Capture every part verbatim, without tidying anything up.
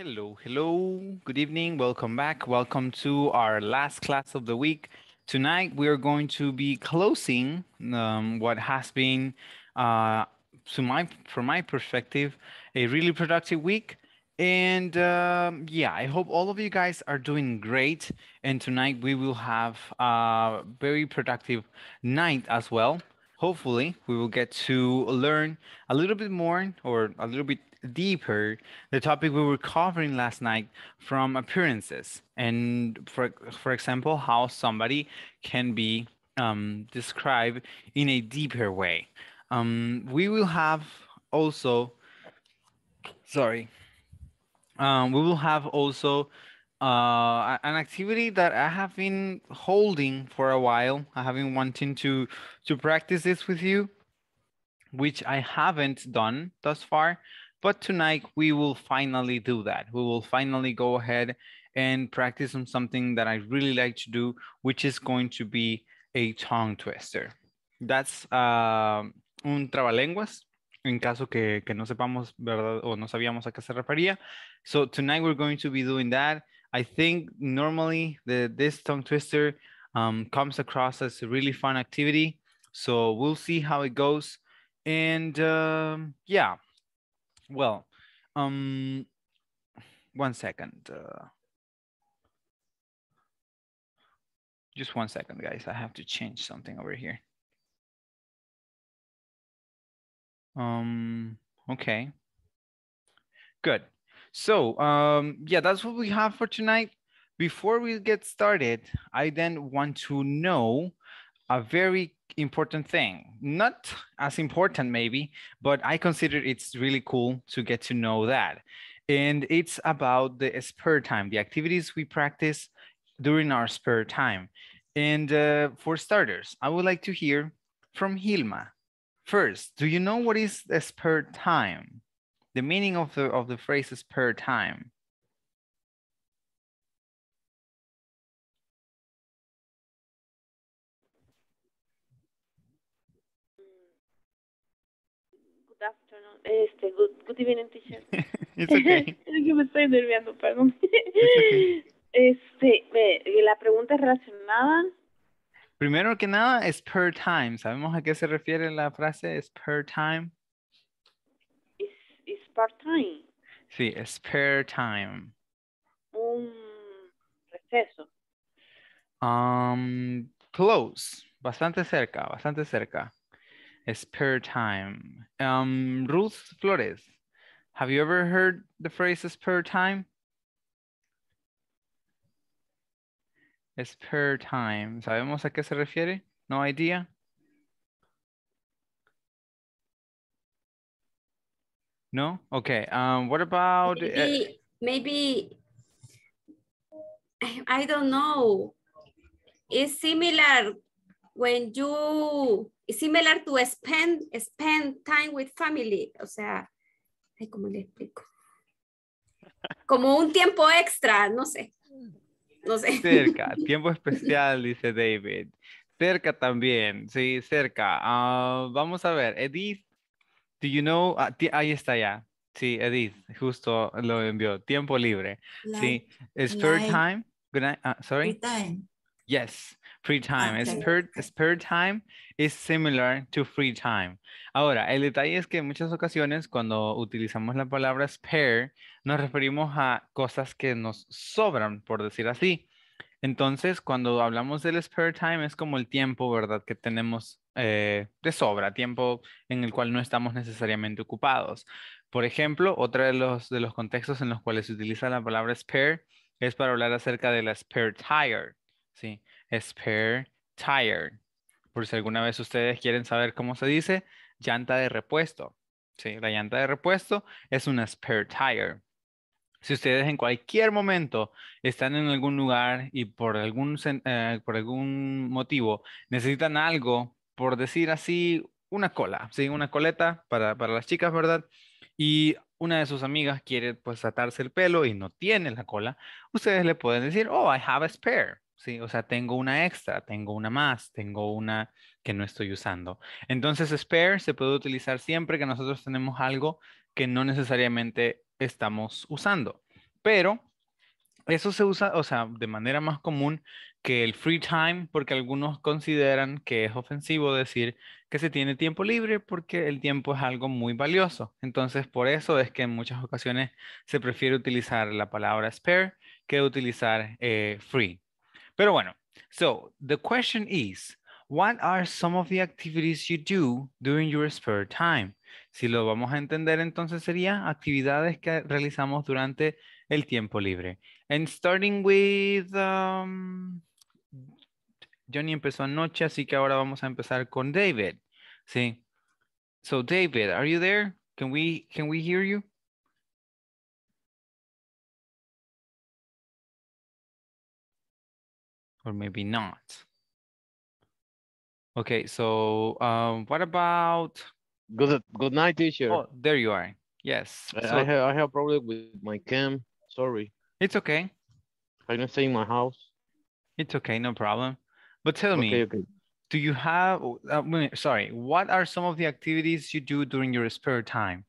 Hello, hello. Good evening. Welcome back. Welcome to our last class of the week. Tonight, we are going to be closing um, what has been, uh, to my, from my perspective, a really productive week. And um, yeah, I hope all of you guys are doing great. And tonight we will have a very productive night as well. Hopefully we will get to learn a little bit more or a little bit deeper the topic we were covering last night from appearances. And for, for example, how somebody can be um, described in a deeper way. Um, we will have also, sorry. Um, we will have also uh, an activity that I have been holding for a while. I have been wanting to, to practice this with you, which I haven't done thus far. But tonight we will finally do that. We will finally go ahead and practice on something that I really like to do, which is going to be a tongue twister. That's uh, un trabalenguas. In caso que, que no sepamos, ¿verdad? O no sabíamos a qué se refería. So tonight we're going to be doing that. I think normally the, this tongue twister um, comes across as a really fun activity. So we'll see how it goes. And um, yeah, well, um, one second. Uh, just one second, guys. I have to change something over here. Um, okay, good. So, um, yeah, that's what we have for tonight. Before we get started, I then want to know a very important thing, not as important maybe, but I consider it's really cool to get to know that. And it's about the spare time, the activities we practice during our spare time. And uh, for starters, I would like to hear from Gilma. First, do you know what is the spare time? The meaning of the of the phrase spare time. Good afternoon. Este, good, good evening, teacher. It's okay. Me estoy nerviando, perdón. It's okay. Este, me, la pregunta es relacionada. Primero que nada, spare time. ¿Sabemos a qué se refiere la frase spare time? Is, is spare time. Sí, spare time. Un receso. Um, close. Bastante cerca, bastante cerca. Spare time. Um, Ruth Flores, have you ever heard the phrase spare time? Spare time. ¿Sabemos a qué se refiere? No idea. No? Okay. Um, what about... Maybe, uh, maybe... I don't know. It's similar when you... It's similar to spend, spend time with family. O sea, ¿cómo le explico? Como un tiempo extra, no sé. No sé. Cerca, tiempo especial, dice David. Cerca también, sí, cerca. Uh, vamos a ver, Edith, do you know? Uh, ahí está ya. Sí, Edith, justo lo envió. Tiempo libre. Life, sí, spare life. Time. Good night. Uh, sorry. Free time. Yes, free time. Okay. Spare, spare time is similar to free time. Ahora, el detalle es que en muchas ocasiones cuando utilizamos la palabra spare, nos referimos a cosas que nos sobran, por decir así. Entonces, cuando hablamos del spare time, es como el tiempo, ¿verdad? Que tenemos eh, de sobra, tiempo en el cual no estamos necesariamente ocupados. Por ejemplo, otro de los, de los contextos en los cuales se utiliza la palabra spare es para hablar acerca de la spare tire. Sí, spare tire. Por si alguna vez ustedes quieren saber cómo se dice, llanta de repuesto. Sí, la llanta de repuesto es una spare tire. Si ustedes en cualquier momento están en algún lugar y por algún, eh, por algún motivo necesitan algo, por decir así, una cola, ¿sí? Una coleta para, para las chicas, ¿verdad? Y una de sus amigas quiere pues atarse el pelo y no tiene la cola, ustedes le pueden decir, oh, I have a spare. Sí, o sea, tengo una extra, tengo una más, tengo una que no estoy usando. Entonces, spare se puede utilizar siempre que nosotros tenemos algo que no necesariamente estamos usando. pero eso se usa, o sea, de manera más común que el free time, porque algunos consideran que es ofensivo decir que se tiene tiempo libre porque el tiempo es algo muy valioso. Entonces, por eso es que en muchas ocasiones se prefiere utilizar la palabra spare que utilizar eh, free. Pero bueno, so the question is, what are some of the activities you do during your spare time? Si lo vamos a entender, entonces sería actividades que realizamos durante el tiempo libre. And starting with... Um, Johnny empezó anoche, así que ahora vamos a empezar con David. Sí. So David, are you there? Can we, can we hear you? Or maybe not. Okay, so um, what about... Good, good night, teacher. Oh, there you are. Yes. I, so... I, have, I have a problem with my cam. Sorry. It's okay. I don't stay in my house. It's okay, no problem. But tell me, okay, okay. do you have, uh, sorry, what are some of the activities you do during your spare time?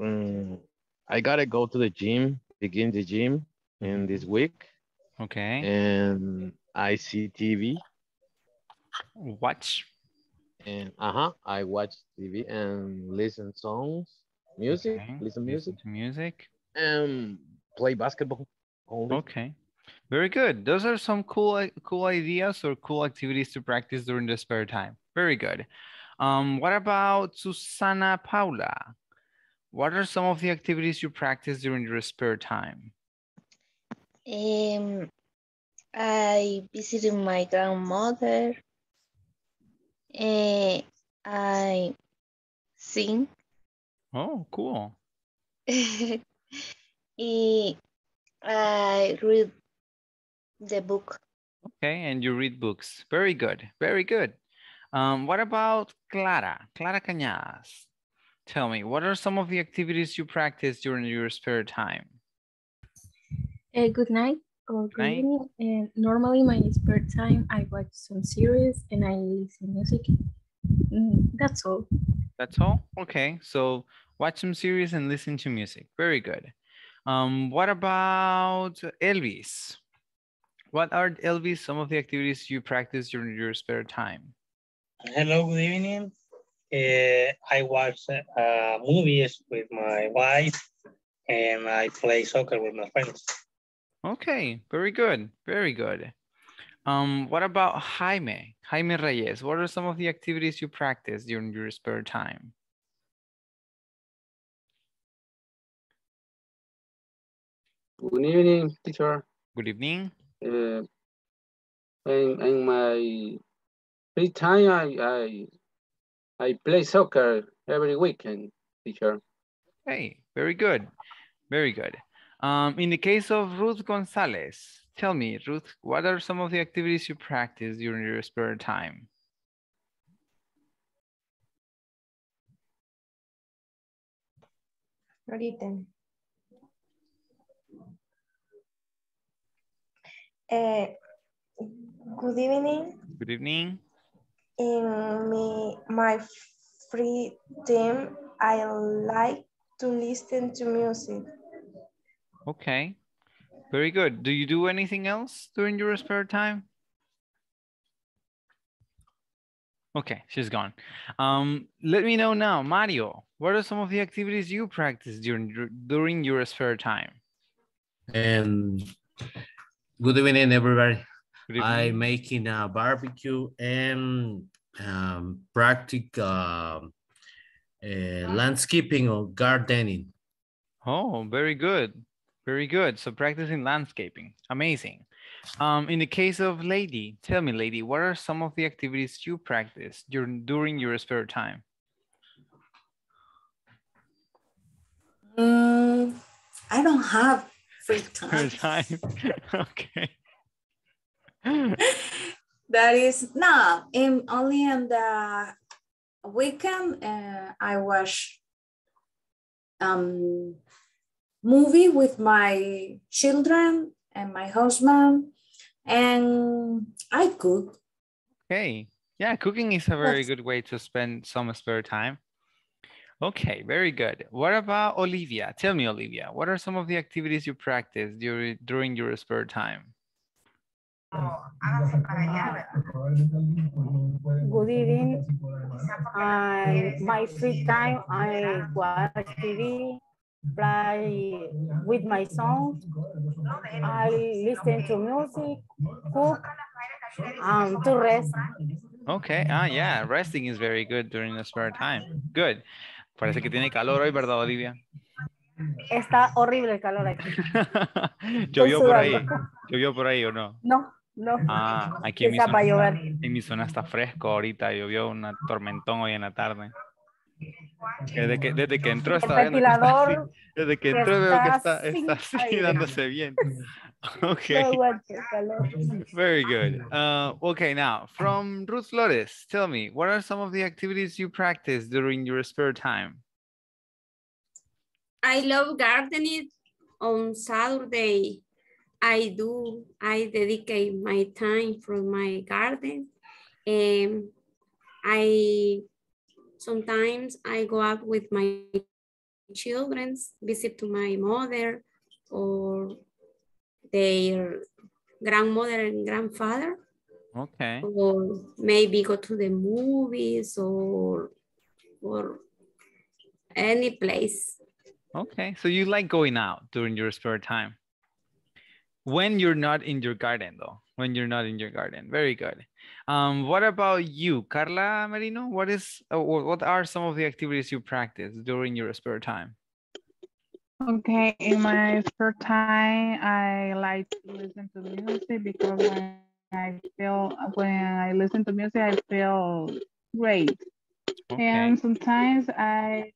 Um, I gotta go to the gym, begin the gym in this week. Okay. And I see T V. Watch. And uh-huh, I watch T V and listen songs, music, okay. listen music. Listen to music. Um, play basketball. Only. Okay, very good. Those are some cool, cool ideas or cool activities to practice during the spare time. Very good. Um, what about Susana Paula? What are some of the activities you practice during your spare time? Um, I visited my grandmother. Uh, I sing. Oh, cool. I read the book. Okay, and you read books. Very good, very good. Um, what about Clara? Clara Cañas. Tell me, what are some of the activities you practice during your spare time? Uh, good night or good night. Evening. And normally, my spare time, I watch some series and I listen music. Mm, that's all. That's all? Okay, so watch some series and listen to music. Very good. Um, what about Elvis? What are, Elvis, some of the activities you practice during your spare time? Hello, good evening. Uh, I watch uh, movies with my wife and I play soccer with my friends. Okay, very good, very good. Um, what about Jaime? Jaime Reyes, what are some of the activities you practice during your spare time? Good evening, teacher. Good evening. Uh, and, and my free time, I, I I play soccer every weekend, teacher. Hey, very good. Very good. Um, in the case of Ruth Gonzalez, tell me, Ruth, what are some of the activities you practice during your spare time? Ahorita. Uh, good evening. Good evening. In me, my free time, I like to listen to music. Okay, very good. Do you do anything else during your spare time? Okay, she's gone. Um, let me know now, Mario, what are some of the activities you practice during, during your spare time? And... Good evening, everybody. Good evening. I'm making a barbecue and um, practice uh, uh, landscaping or gardening. Oh, very good. Very good. So practicing landscaping. Amazing. Um, in the case of Lady, tell me, Lady, what are some of the activities you practice during, during your spare time? Mm, I don't have free time. time. Okay. That is no. In, only on the weekend, uh, I watch um movie with my children and my husband, and I cook. Okay. Yeah, cooking is a very That's... good way to spend some spare time. Okay, very good. What about Olivia? Tell me, Olivia, what are some of the activities you practice during, during your spare time? Good evening. I, my free time, I watch T V, play with my songs. I listen to music, cook, um, to rest. Okay, ah, yeah, resting is very good during the spare time. Good. Parece que tiene calor hoy, ¿verdad, Olivia? Está horrible el calor aquí. ¿Llovió por ahí? ¿Llovió por ahí o no? No, no. Ah, aquí en mi, zona, llover. en mi zona está fresco ahorita. Llovió un tormentón hoy en la tarde. Desde que, desde que entró está el ventilador. Que está desde que entró veo que está, está así ay, dándose bien. Okay. Very good. Uh, okay, now from Ruth Flores, tell me, what are some of the activities you practice during your spare time? I love gardening. On Saturday, I do. I dedicate my time from my garden. Um, I sometimes I go out with my children, visit to my mother or their grandmother and grandfather. Okay. Or maybe go to the movies or, or any place. Okay, so you like going out during your spare time. When you're not in your garden though, when you're not in your garden. Very good. Um, what about you, Carla Marino? What is, what are some of the activities you practice during your spare time? Okay, in my spare time, I like to listen to music because when I feel, when I listen to music, I feel great. Okay. And sometimes I,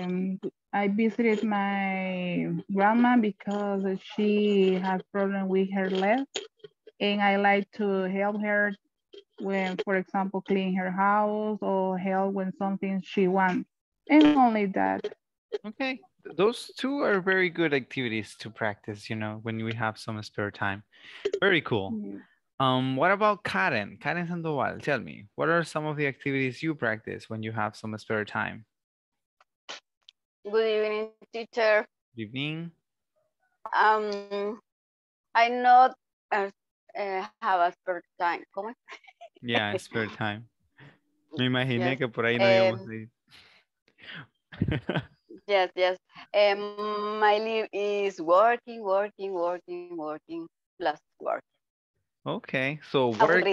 um, I visited my grandma because she has problem with her leg, and I like to help her when, for example, clean her house or help when something she wants, and only that. Okay. Those two are very good activities to practice, you know, when we have some spare time. Very cool. Mm-hmm. Um, what about Karen? Karen Sandoval, tell me, what are some of the activities you practice when you have some spare time? Good evening, teacher. Good evening. Um, I not uh, uh, have a spare time. ¿Cómo? Yeah, spare time. Me imaginé yes. que por ahí no íbamos a ir. Yes, yes. Um, my life is working, working, working, working, plus work. Okay, so work,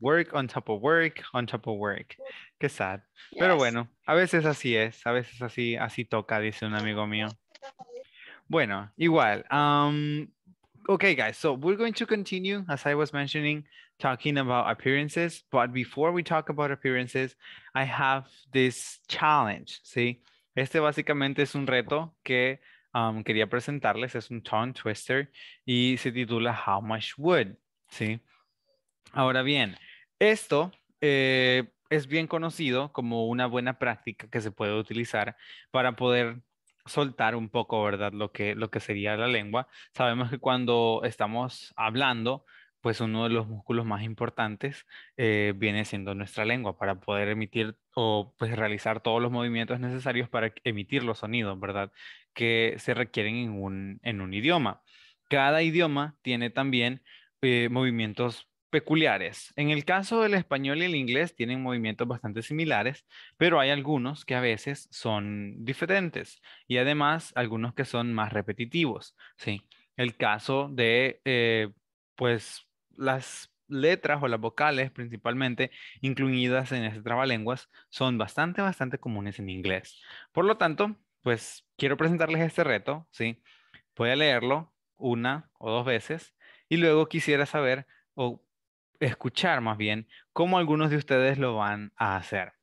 work on top of work, on top of work. Qué sad. Yes. Pero bueno, a veces así es, a veces así, así toca, dice un amigo mío. Bueno, igual. Um, okay, guys, so we're going to continue, as I was mentioning, talking about appearances. But before we talk about appearances, I have this challenge, see? Este básicamente es un reto que um, quería presentarles, es un tongue twister y se titula How Much Would, ¿sí? Ahora bien, esto eh, es bien conocido como una buena práctica que se puede utilizar para poder soltar un poco, ¿verdad? Lo que, lo que sería la lengua. Sabemos que cuando estamos hablando, pues uno de los músculos más importantes eh, viene siendo nuestra lengua para poder emitir o pues realizar todos los movimientos necesarios para emitir los sonidos, ¿verdad? Que se requieren en un, en un idioma. Cada idioma tiene también eh, movimientos peculiares. En el caso del español y el inglés tienen movimientos bastante similares, pero hay algunos que a veces son diferentes y además algunos que son más repetitivos, ¿sí? El caso de, eh, pues, las letras o las vocales principalmente incluidas en este trabalenguas son bastante, bastante comunes en inglés. Por lo tanto, pues quiero presentarles este reto, ¿sí? Voy a leerlo una o dos veces y luego quisiera saber o escuchar más bien cómo algunos de ustedes lo van a hacer.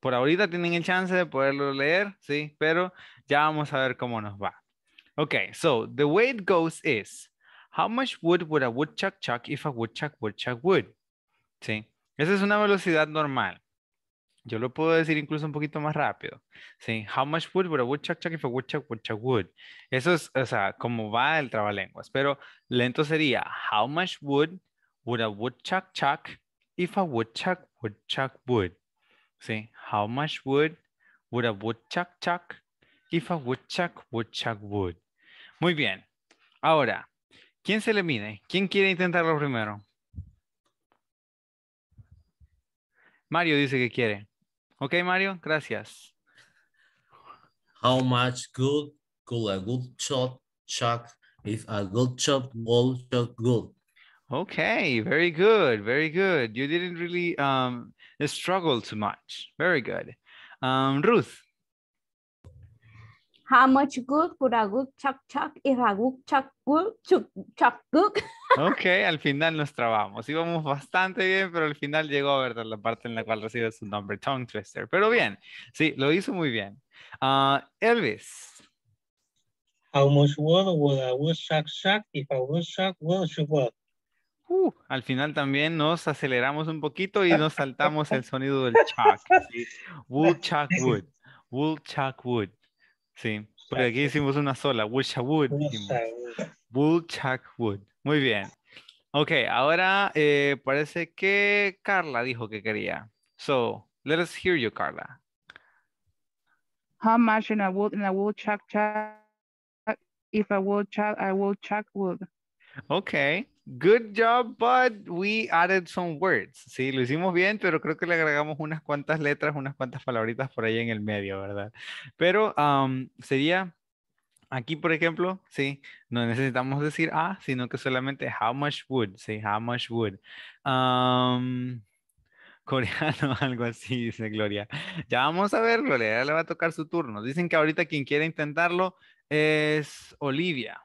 Por ahorita tienen el chance de poderlo leer, ¿sí? Pero ya vamos a ver cómo nos va. Okay, so the way it goes is... How much wood would a woodchuck chuck if a woodchuck woodchuck would? ¿Sí? Esa es una velocidad normal. Yo lo puedo decir incluso un poquito más rápido. ¿Sí? How much wood would a woodchuck chuck if a woodchuck woodchuck would? Eso es, o sea, como va el trabalenguas. Pero lento sería, how much wood would a woodchuck chuck if a woodchuck woodchuck would? ¿Sí? How much wood would a woodchuck chuck? If a woodchuck would chuck wood. Muy bien. Ahora, ¿quién se le mide? ¿Quién quiere intentarlo primero? Mario dice que quiere. Ok, Mario, gracias. How much good could a good shot chuck if a good shot would chuck good? Okay, very good, very good. You didn't really um, struggle too much. Very good. Um, Ruth. How much good could a good chuck chuck if a good chuck good chuck chuck good? Ok, al final nos trabamos. Íbamos bastante bien, pero al final llegó a ver la parte en la cual recibe su nombre, Tongue Twister. Pero bien, sí, lo hizo muy bien. Uh, Elvis. How much wood would a good chuck chuck if a good chuck would chuck wood? Uh, al final también nos aceleramos un poquito y nos saltamos el sonido del chuck. ¿Sí? Wood chuck wood. Wood chuck wood. Sí, porque aquí hicimos una sola. Wood chuck wood. Wood chuck wood. Muy bien. Ok, ahora eh, parece que Carla dijo que quería. So, let us hear you, Carla. How much in a wood in a wood chuck chuck if a wood chuck I would chuck wood? Ok. Good job, but we added some words. Sí, lo hicimos bien, pero creo que le agregamos unas cuantas letras, unas cuantas palabritas por ahí en el medio, ¿verdad? Pero um, sería, aquí por ejemplo, sí, no necesitamos decir ah, sino que solamente how much would, sí, how much would. Um, coreano, algo así, dice Gloria. Ya vamos a ver, Gloria, ya le va a tocar su turno. Dicen que ahorita quien quiere intentarlo es Olivia.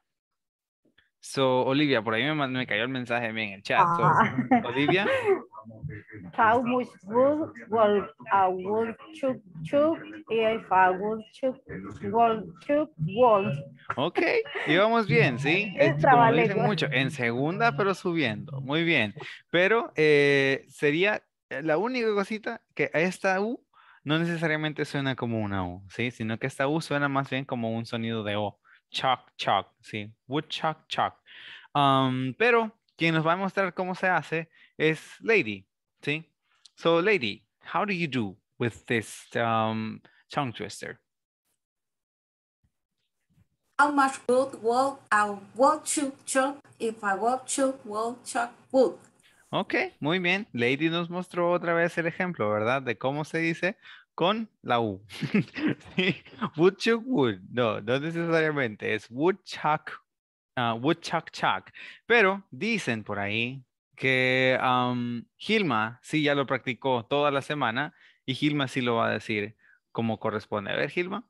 So, Olivia, por ahí me, me cayó el mensaje bien en el chat. So, Olivia. How much wood will a wood chuck chuck if a wood chuck wood chuck wood? Ok, íbamos bien, ¿sí? Es, como dicen mucho, en segunda, pero subiendo. Muy bien. Pero eh, sería la única cosita que esta U no necesariamente suena como una U, ¿sí? Sino que esta U suena más bien como un sonido de O. Chuck, chuck, sí, wood chuck, chuck. Um, pero quien nos va a mostrar cómo se hace es Lady, sí. So, Lady, how do you do with this um, tongue twister? How much wood will I wood chuck chuck if I wood chuck wood chuck wood? Ok, muy bien. Lady nos mostró otra vez el ejemplo, ¿verdad? De cómo se dice con la U. ¿Sí? Wood chuck wood. No, no necesariamente. Es wood chuck, uh, wood chuck chuck. Pero dicen por ahí que um, Gilma sí ya lo practicó toda la semana y Gilma sí lo va a decir como corresponde. A ver, Gilma.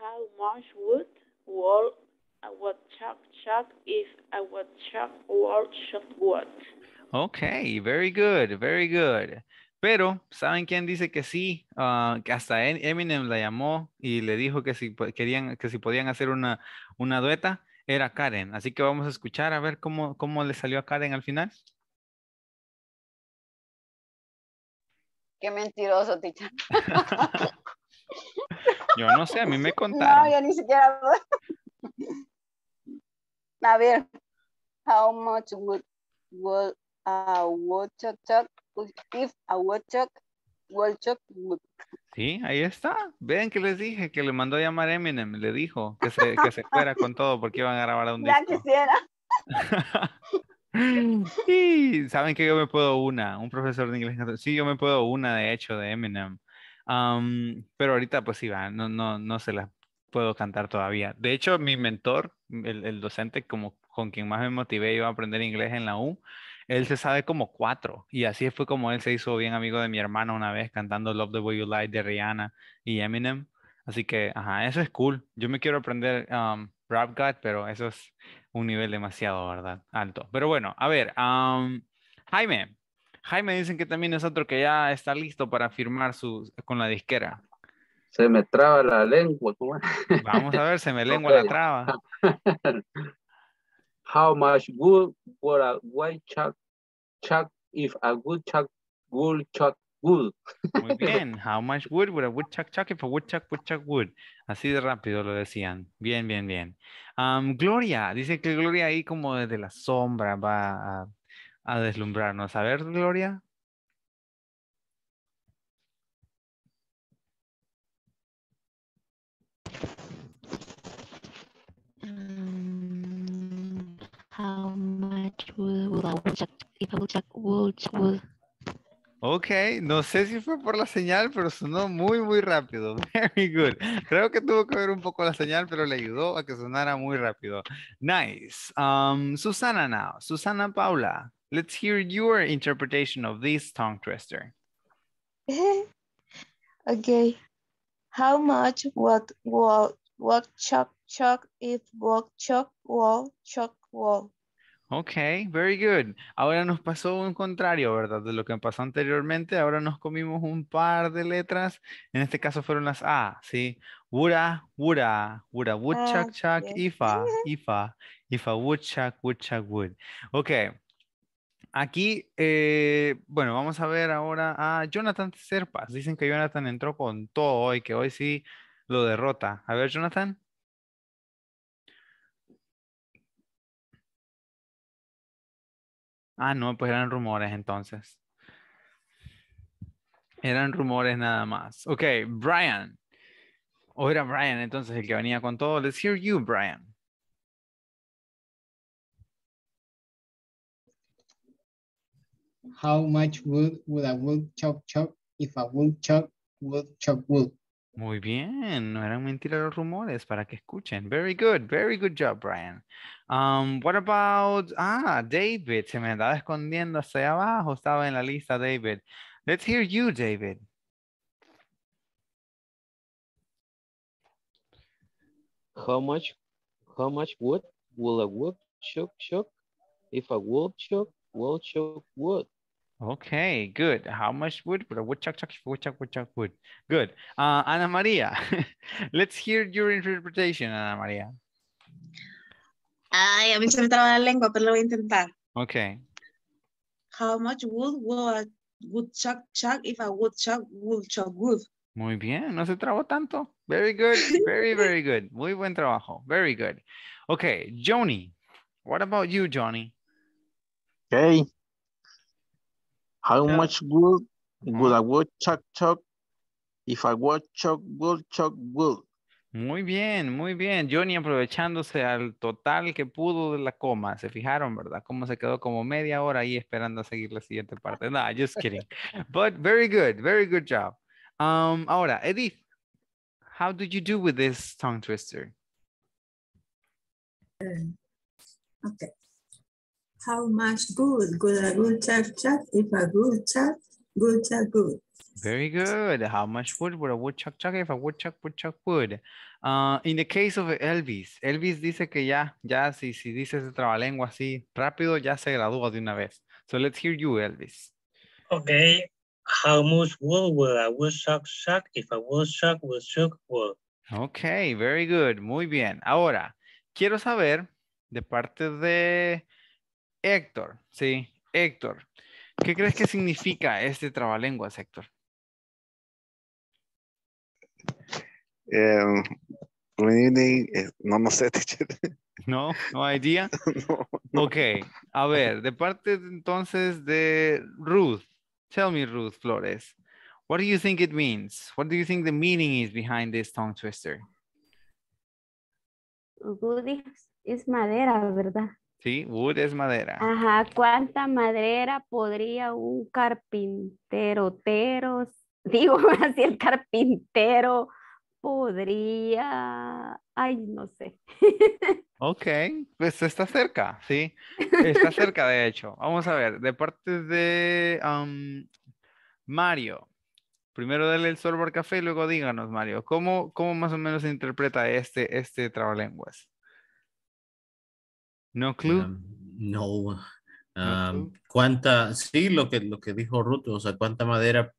How much wood will a wood chuck chuck if a wood chuck would chuck wood? Okay, very good, very good. Pero, ¿saben quién dice que sí? Uh, que hasta Eminem la llamó y le dijo que si querían, que si podían hacer una, una dueta, era Karen. Así que vamos a escuchar a ver cómo, cómo le salió a Karen al final. Qué mentiroso, teacher. Yo no sé, a mí me contaron. No, yo ni siquiera. A ver, how much would, would a wood chuck chuck if a wood chuck would chuck wood? Sí, ahí está. Ven que les dije que le mandó a llamar Eminem, le dijo que se, que se fuera con todo porque iban a grabar a un ya disco. Ya quisiera. Sí, saben que yo me puedo una, un profesor de inglés. Sí, yo me puedo una de hecho de Eminem. Um, pero ahorita pues sí va, no, no, no se la puedo cantar todavía. De hecho, mi mentor, el, el docente como con quien más me motivé yo a aprender inglés en la U, él se sabe como cuatro. Y así fue como él se hizo bien amigo de mi hermana una vez cantando Love the Way You Lie de Rihanna y Eminem. Así que, ajá, eso es cool. Yo me quiero aprender um, Rap God, pero eso es un nivel demasiado, ¿verdad? Alto. Pero bueno, a ver, um, Jaime. Jaime dicen que también es otro que ya está listo para firmar su, con la disquera. Se me traba la lengua. Vamos a ver, se me lengua okay. La traba. How much wood would a white chuck chuck if a wood chuck would chuck wood? Muy bien. How much wood would a wood chuck chuck if a wood chuck would chuck wood? Así de rápido lo decían. Bien, bien, bien. Um, Gloria. Dice que Gloria ahí como desde la sombra va a, a deslumbrarnos. A ver, Gloria. a woodchuck, if a woodchuck, woodchuck. Ok, no sé si fue por la señal, pero sonó muy, muy rápido. Very good. Creo que tuvo que ver un poco la señal, pero le ayudó a que sonara muy rápido. Nice. Um, Susana now. Susana Paula, let's hear your interpretation of this tongue twister. Okay. How much what wall walk chuck chuck if walk chuck wall chuck wall? Ok, very good. Ahora nos pasó un contrario, ¿verdad? De lo que pasó anteriormente, ahora nos comimos un par de letras. En este caso fueron las A, ¿sí? Wura, wura, wura, wood, chuck, chuck, ifa, ifa, ifa, wood, chuck, wood, chuck, wood. Ok. Aquí, eh, bueno, vamos a ver ahora a Jonathan Serpas. Dicen que Jonathan entró con todo y que hoy sí lo derrota. A ver, Jonathan. Ah, no, pues eran rumores entonces. Eran rumores nada más. Ok, Brian. O era Brian entonces el que venía con todo. Let's hear you, Brian. How much wood would a woodchuck chuck if a woodchuck would chuck wood? Muy bien, no eran mentiras los rumores para que escuchen. Very good, very good job, Brian. Um, what about, ah, David, se me andaba escondiendo hacia abajo, estaba en la lista, David. Let's hear you, David. How much, how much wood will a woodchuck chuck if a woodchuck would chuck wood? Okay, good. How much wood? But wood chuck chuck wood chuck wood chuck wood. Good. Uh, Ana Maria, let's hear your interpretation, Ana Maria. Ay, a mí se me traba la lengua, pero lo voy a intentar. Okay. How much wood would would chuck chuck if a wood chuck would chuck wood? Muy bien, no se trabó tanto. Very good. Very very good. Muy buen trabajo. Very good. Okay, Johnny. What about you, Johnny? Okay. How yeah. much wood would a woodchuck chuck if a woodchuck would chuck wood? Muy bien, muy bien. Johnny aprovechándose al total que pudo de la coma. Se fijaron, ¿verdad? Cómo se quedó como media hora ahí esperando a seguir la siguiente parte. No, just kidding. But very good, very good job. Um, ahora, Edith, how did you do with this tongue twister? Um, okay. How much good, good, a good chuck, chuck, if a good chuck, good chuck, good. Very good. How much wood would a woodchuck chuck if a woodchuck woodchuck would? Uh, in the case of Elvis, Elvis dice que ya, ya, si, si dices el trabalengua así rápido, ya se gradúa de una vez. So let's hear you, Elvis. Okay. How much wood would a woodchuck chuck if a woodchuck woodchuck would? Okay, very good. Muy bien. Ahora, quiero saber de parte de Héctor, sí, Héctor. ¿Qué crees que significa este trabalenguas, Héctor? Um, no, no sé. No, no idea. No, no. Ok, a ver, de parte entonces de Ruth. Tell me, Ruth Flores. What do you think it means? What do you think the meaning is behind this tongue twister? Wood es madera, ¿verdad? Sí, wood es madera. Ajá, ¿cuánta madera podría un carpintero, tero, digo, así el carpintero podría, ay, no sé. Ok, pues está cerca, sí, está cerca de hecho. Vamos a ver, de parte de um, Mario, primero dale el sorbo al café y luego díganos, Mario, ¿cómo, cómo más o menos se interpreta este, este trabalenguas? No clue. Um, no. Um, no cuánta, sí, lo que lo que dijo Ruth, o sea, cuánta madera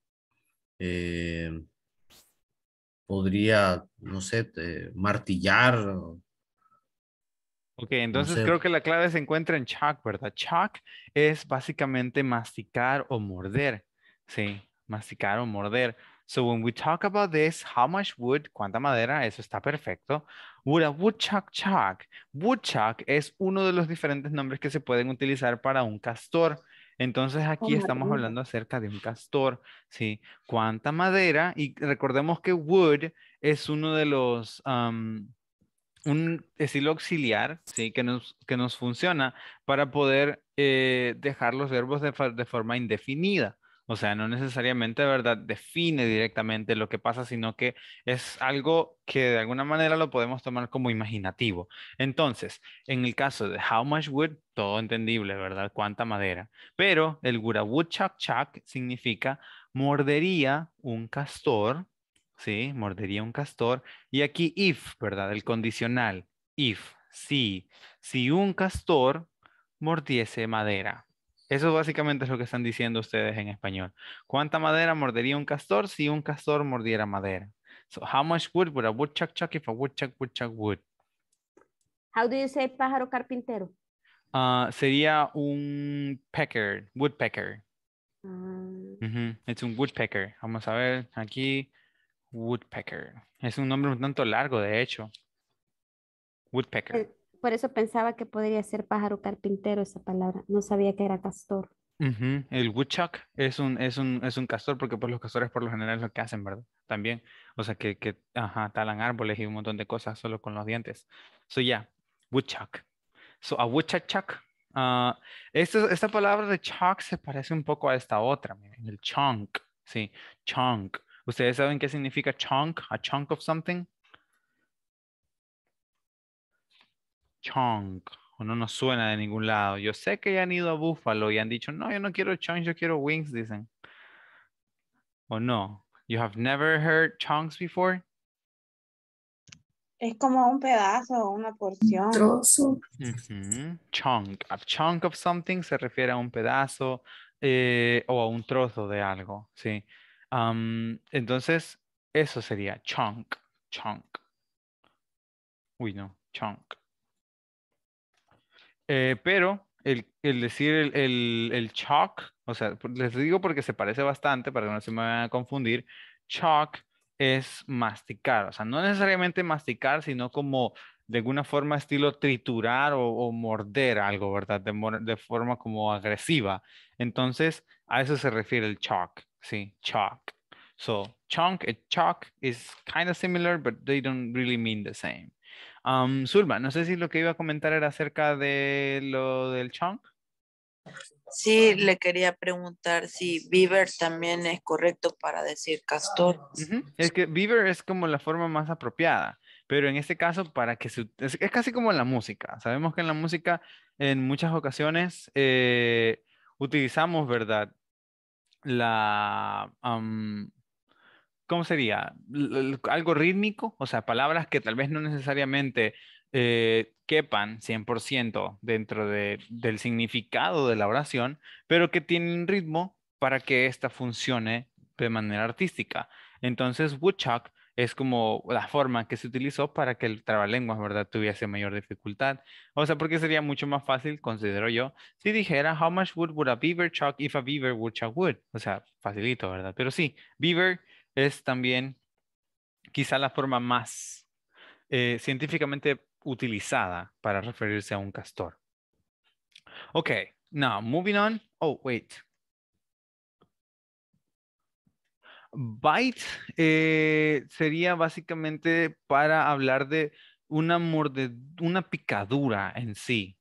eh, podría, no sé, eh, martillar. Ok, entonces no sé. Creo que la clave se encuentra en chuck, ¿verdad? Chuck es básicamente masticar o morder. Sí, masticar o morder. So when we talk about this, how much wood, cuánta madera, eso está perfecto. Would a woodchuck chuck? Woodchuck es uno de los diferentes nombres que se pueden utilizar para un castor. Entonces aquí estamos hablando acerca de un castor, ¿sí? Cuánta madera, y recordemos que wood es uno de los um, un estilo auxiliar, ¿sí? Que nos, que nos funciona para poder eh, dejar los verbos de, de forma indefinida. O sea, no necesariamente, ¿verdad?, define directamente lo que pasa, sino que es algo que de alguna manera lo podemos tomar como imaginativo. Entonces, en el caso de how much wood, todo entendible, ¿verdad?, cuánta madera. Pero el would a woodchuck chuck significa mordería un castor. Sí, mordería un castor. Y aquí if, ¿verdad? El condicional. If, si, si un castor mordiese madera. Eso básicamente es lo que están diciendo ustedes en español. ¿Cuánta madera mordería un castor si un castor mordiera madera? So, how much wood would a woodchuck chuck if a woodchuck would chuck wood? How do you say pájaro carpintero? Uh, sería un pecker, woodpecker. Um... Uh-huh. Es un woodpecker. Vamos a ver aquí. Woodpecker. Es un nombre un tanto largo, de hecho. Woodpecker. Por eso pensaba que podría ser pájaro carpintero esa palabra. No sabía que era castor. Uh-huh. El woodchuck es un, es, un, es un castor, porque pues los castores por lo general es lo que hacen, ¿verdad? También. O sea, que, que ajá, talan árboles y un montón de cosas solo con los dientes. So, yeah. Woodchuck. So, a woodchuck chuck. Uh, esto, esta palabra de chuck se parece un poco a esta otra. Miren. El chunk. Sí. Chunk. ¿Ustedes saben qué significa chunk? A chunk of something. Chunk. No nos suena de ningún lado. Yo sé que ya han ido a Buffalo y han dicho, no, yo no quiero chunks, yo quiero wings, dicen. ¿O no? You have never heard chunks before? Es como un pedazo, una porción. Un trozo. Uh-huh. Chunk. A chunk of something se refiere a un pedazo eh, o a un trozo de algo, ¿sí? Um, entonces, eso sería chunk, chunk. Uy, no, chunk. Eh, pero el, el decir el, el, el chalk, o sea, les digo porque se parece bastante, para que no se me vayan a confundir, chalk es masticar. O sea, no necesariamente masticar, sino como de alguna forma estilo triturar o, o morder algo, ¿verdad? De, de forma como agresiva. Entonces, a eso se refiere el chalk. See, chalk. So chunk and chalk is kind of similar, but they don't really mean the same. Um, Zulma, no sé si lo que iba a comentar era acerca de lo del chunk. Sí, le quería preguntar si beaver también es correcto para decir castor. Uh-huh. Es que beaver es como la forma más apropiada, pero en este caso para que se, es, es casi como en la música. Sabemos que en la música en muchas ocasiones eh, utilizamos, ¿verdad?, la, um, ¿cómo sería? L algo rítmico, o sea, palabras que tal vez no necesariamente eh, quepan cien por ciento dentro de, del significado de la oración, pero que tienen ritmo para que ésta funcione de manera artística. Entonces, woodchuck es como la forma que se utilizó para que el trabalenguas, ¿verdad?, tuviese mayor dificultad. O sea, porque sería mucho más fácil, considero yo, si dijera how much wood would a beaver chuck if a beaver would chuck wood. O sea, facilito, ¿verdad? Pero sí, beaver es también quizá la forma más eh, científicamente utilizada para referirse a un castor. Ok, now moving on. Oh, wait. Bite eh, sería básicamente para hablar de una morde, una picadura en sí.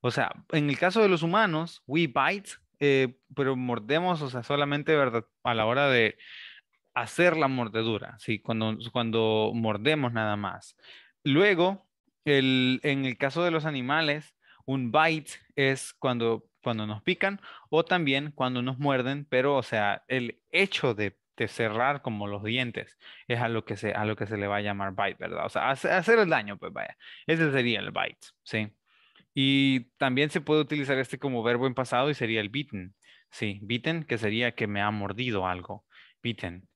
O sea, en el caso de los humanos, we bite, eh, pero mordemos, o sea, solamente, ¿verdad?, a la hora de hacer la mordedura, ¿sí? Cuando, cuando mordemos nada más. Luego, el, en el caso de los animales, un bite es cuando, cuando nos pican o también cuando nos muerden, pero, o sea, el hecho de de cerrar como los dientes es a lo que se, a lo que se le va a llamar bite, ¿verdad? O sea, hacer, hacer el daño, pues vaya. Ese sería el bite, ¿sí? Y también se puede utilizar este como verbo en pasado y sería el bitten, ¿sí? Bitten, que sería que me ha mordido algo. Bitten.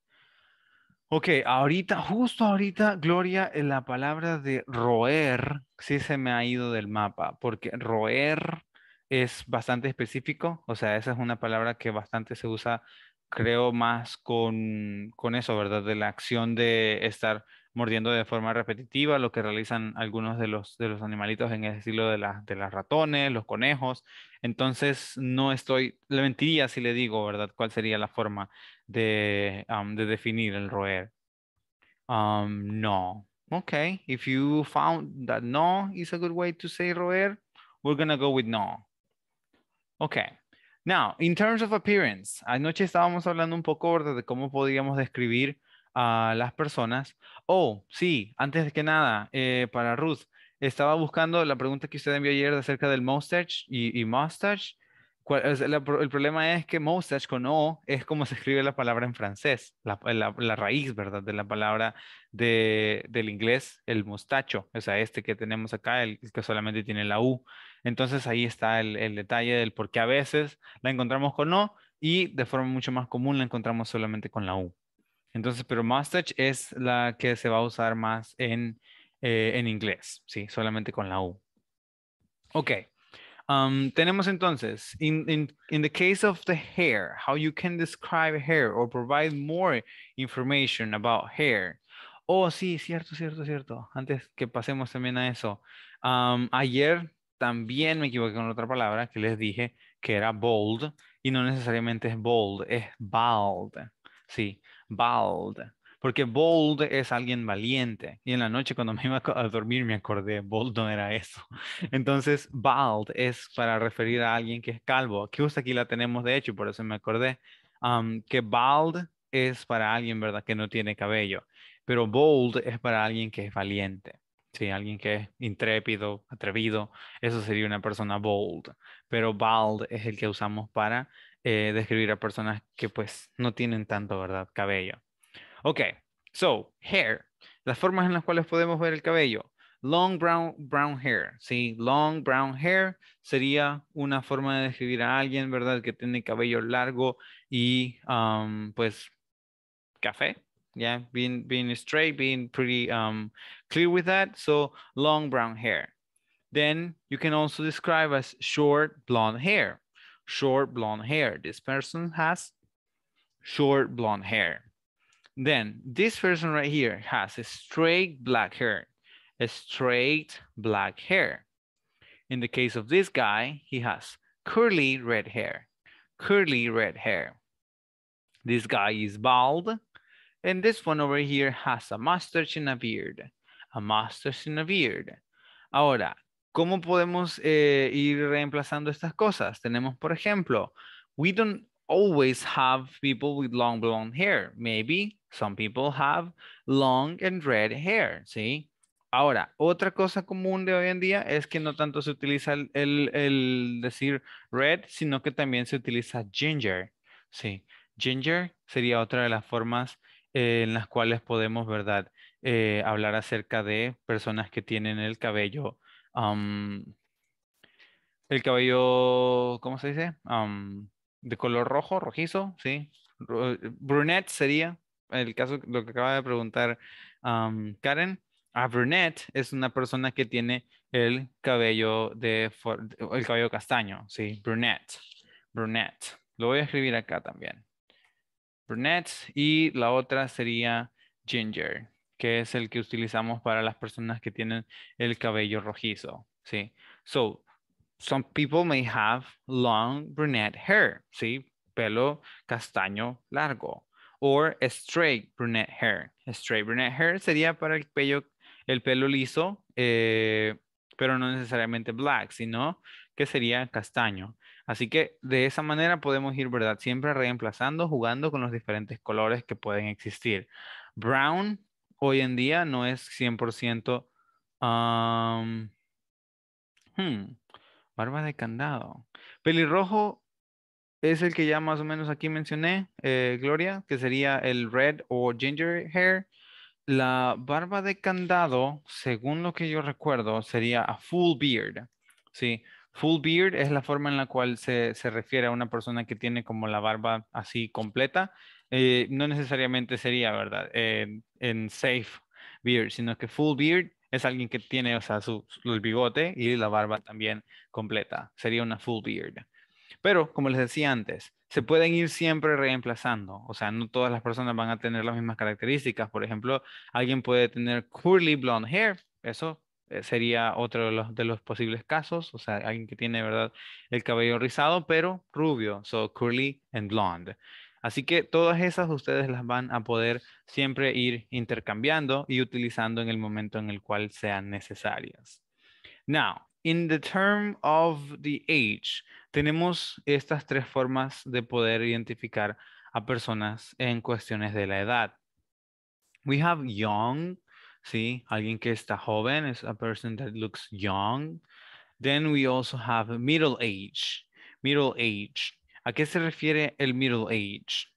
Ok, ahorita, justo ahorita, Gloria, la palabra de roer sí se me ha ido del mapa, porque roer es bastante específico, o sea, esa es una palabra que bastante se usa, creo, más con, con eso, ¿verdad? De la acción de estar mordiendo de forma repetitiva, lo que realizan algunos de los, de los animalitos en el estilo de, la, de las ratones, los conejos. Entonces, no estoy, le mentiría si le digo, ¿verdad?, cuál sería la forma de, um, de definir el roer. Um, no. Okay, if you found that no is a good way to say roer, we're gonna go with no. Okay, now in terms of appearance, anoche estábamos hablando un poco de cómo podíamos describir a las personas. Oh, sí, antes de que nada, eh, para Ruth, estaba buscando la pregunta que usted envió ayer acerca del mustache y, y mustache. El problema es que mustache con O es como se escribe la palabra en francés, la, la, la raíz, ¿verdad? De la palabra de, del inglés, el mostacho, o sea, este que tenemos acá, el que solamente tiene la U. Entonces ahí está el, el detalle del por qué a veces la encontramos con O y de forma mucho más común la encontramos solamente con la U. Entonces, pero mustache es la que se va a usar más en, eh, en inglés, ¿sí? Solamente con la U. Ok. Um, tenemos entonces, in, in, in the case of the hair, how you can describe hair or provide more information about hair. Oh, sí, cierto, cierto, cierto. Antes que pasemos también a eso. Um, ayer también me equivoqué con otra palabra que les dije que era bold y no necesariamente es bold, es bald. Sí, bald. Porque bold es alguien valiente. Y en la noche cuando me iba a dormir me acordé, bold no era eso. Entonces, bald es para referir a alguien que es calvo. Que justo aquí la tenemos de hecho, por eso me acordé. Um, que bald es para alguien, ¿verdad? Que no tiene cabello. Pero bold es para alguien que es valiente. Sí, alguien que es intrépido, atrevido. Eso sería una persona bold. Pero bald es el que usamos para eh, describir a personas que pues no tienen tanto, ¿verdad? Cabello. Okay, so, hair. Las formas en las cuales podemos ver el cabello. Long brown, brown hair. Sí, long brown hair sería una forma de describir a alguien, ¿verdad? Que tiene cabello largo y, um, pues, café. Yeah, being, being straight, being pretty um, clear with that. So, long brown hair. Then, you can also describe as short blonde hair. Short blonde hair. This person has short blonde hair. Then, this person right here has a straight black hair. A straight black hair. In the case of this guy, he has curly red hair. Curly red hair. This guy is bald. And this one over here has a mustache and a beard. A mustache and a beard. Ahora, ¿cómo podemos eh, ir reemplazando estas cosas? Tenemos, por ejemplo, we don't always have people with long blonde hair. Maybe some people have long and red hair, ¿sí? Ahora, otra cosa común de hoy en día es que no tanto se utiliza el, el, el decir red, sino que también se utiliza ginger, ¿sí? Ginger sería otra de las formas eh, en las cuales podemos, ¿verdad? Eh, hablar acerca de personas que tienen el cabello, um, el cabello, ¿cómo se dice? Um, de color rojo, rojizo, sí. Brunette sería, el caso, lo que acaba de preguntar um, Karen. A brunette es una persona que tiene el cabello de, el cabello castaño, sí. Brunette, brunette. Lo voy a escribir acá también. Brunette y la otra sería ginger, que es el que utilizamos para las personas que tienen el cabello rojizo, sí. So, some people may have long brunette hair, ¿sí? Pelo castaño largo. Or a straight brunette hair. A straight brunette hair sería para el pelo, el pelo liso, eh, pero no necesariamente black, sino que sería castaño. Así que de esa manera podemos ir, ¿verdad? Siempre reemplazando, jugando con los diferentes colores que pueden existir. Brown hoy en día no es cien por ciento... Um, hmm, barba de candado. Pelirrojo es el que ya más o menos aquí mencioné, eh, Gloria, que sería el red o ginger hair. La barba de candado, según lo que yo recuerdo, sería a full beard. ¿Sí? Full beard es la forma en la cual se, se refiere a una persona que tiene como la barba así completa. Eh, no necesariamente sería, ¿verdad? Eh, en safe beard, sino que full beard es alguien que tiene, o sea, su, su, el bigote y la barba también completa. Sería una full beard. Pero, como les decía antes, se pueden ir siempre reemplazando. O sea, no todas las personas van a tener las mismas características. Por ejemplo, alguien puede tener curly blonde hair. Eso sería otro de los, de los posibles casos. O sea, alguien que tiene, ¿verdad? El cabello rizado, pero rubio. So, curly and blonde. Así que todas esas ustedes las van a poder siempre ir intercambiando y utilizando en el momento en el cual sean necesarias. Now, in the term of the age, tenemos estas tres formas de poder identificar a personas en cuestiones de la edad. We have young, ¿sí? Alguien que está joven, is a person that looks young. Then we also have middle age. Middle age. ¿A qué se refiere el middle age?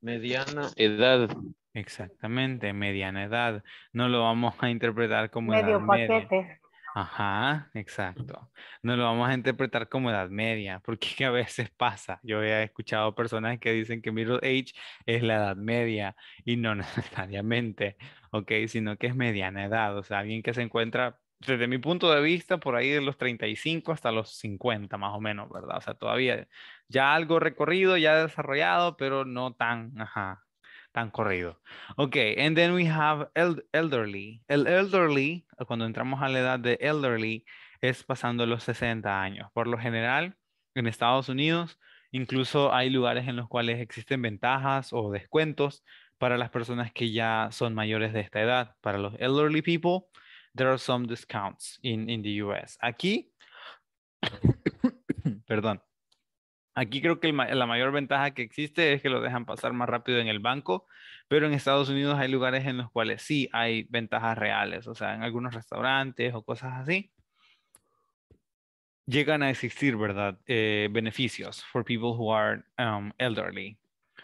Mediana edad. Exactamente, mediana edad. No lo vamos a interpretar como medio edad paquete. Media. Ajá, exacto. No lo vamos a interpretar como edad media, porque que a veces pasa. Yo he escuchado personas que dicen que middle age es la edad media y no necesariamente, ok, sino que es mediana edad. O sea, alguien que se encuentra, desde mi punto de vista, por ahí de los treinta y cinco hasta los cincuenta más o menos, ¿verdad? O sea, todavía ya algo recorrido, ya desarrollado, pero no tan, ajá. Tan corrido. Ok, and then we have el elderly. El elderly, cuando entramos a la edad de elderly, es pasando los sesenta años. Por lo general, en Estados Unidos, incluso hay lugares en los cuales existen ventajas o descuentos para las personas que ya son mayores de esta edad. Para los elderly people, there are some discounts in, in the U S. Aquí, perdón. Aquí creo que el, la mayor ventaja que existe es que lo dejan pasar más rápido en el banco, pero en Estados Unidos hay lugares en los cuales sí hay ventajas reales, o sea, en algunos restaurantes o cosas así, llegan a existir, ¿verdad? Eh, beneficios for people who are um, elderly.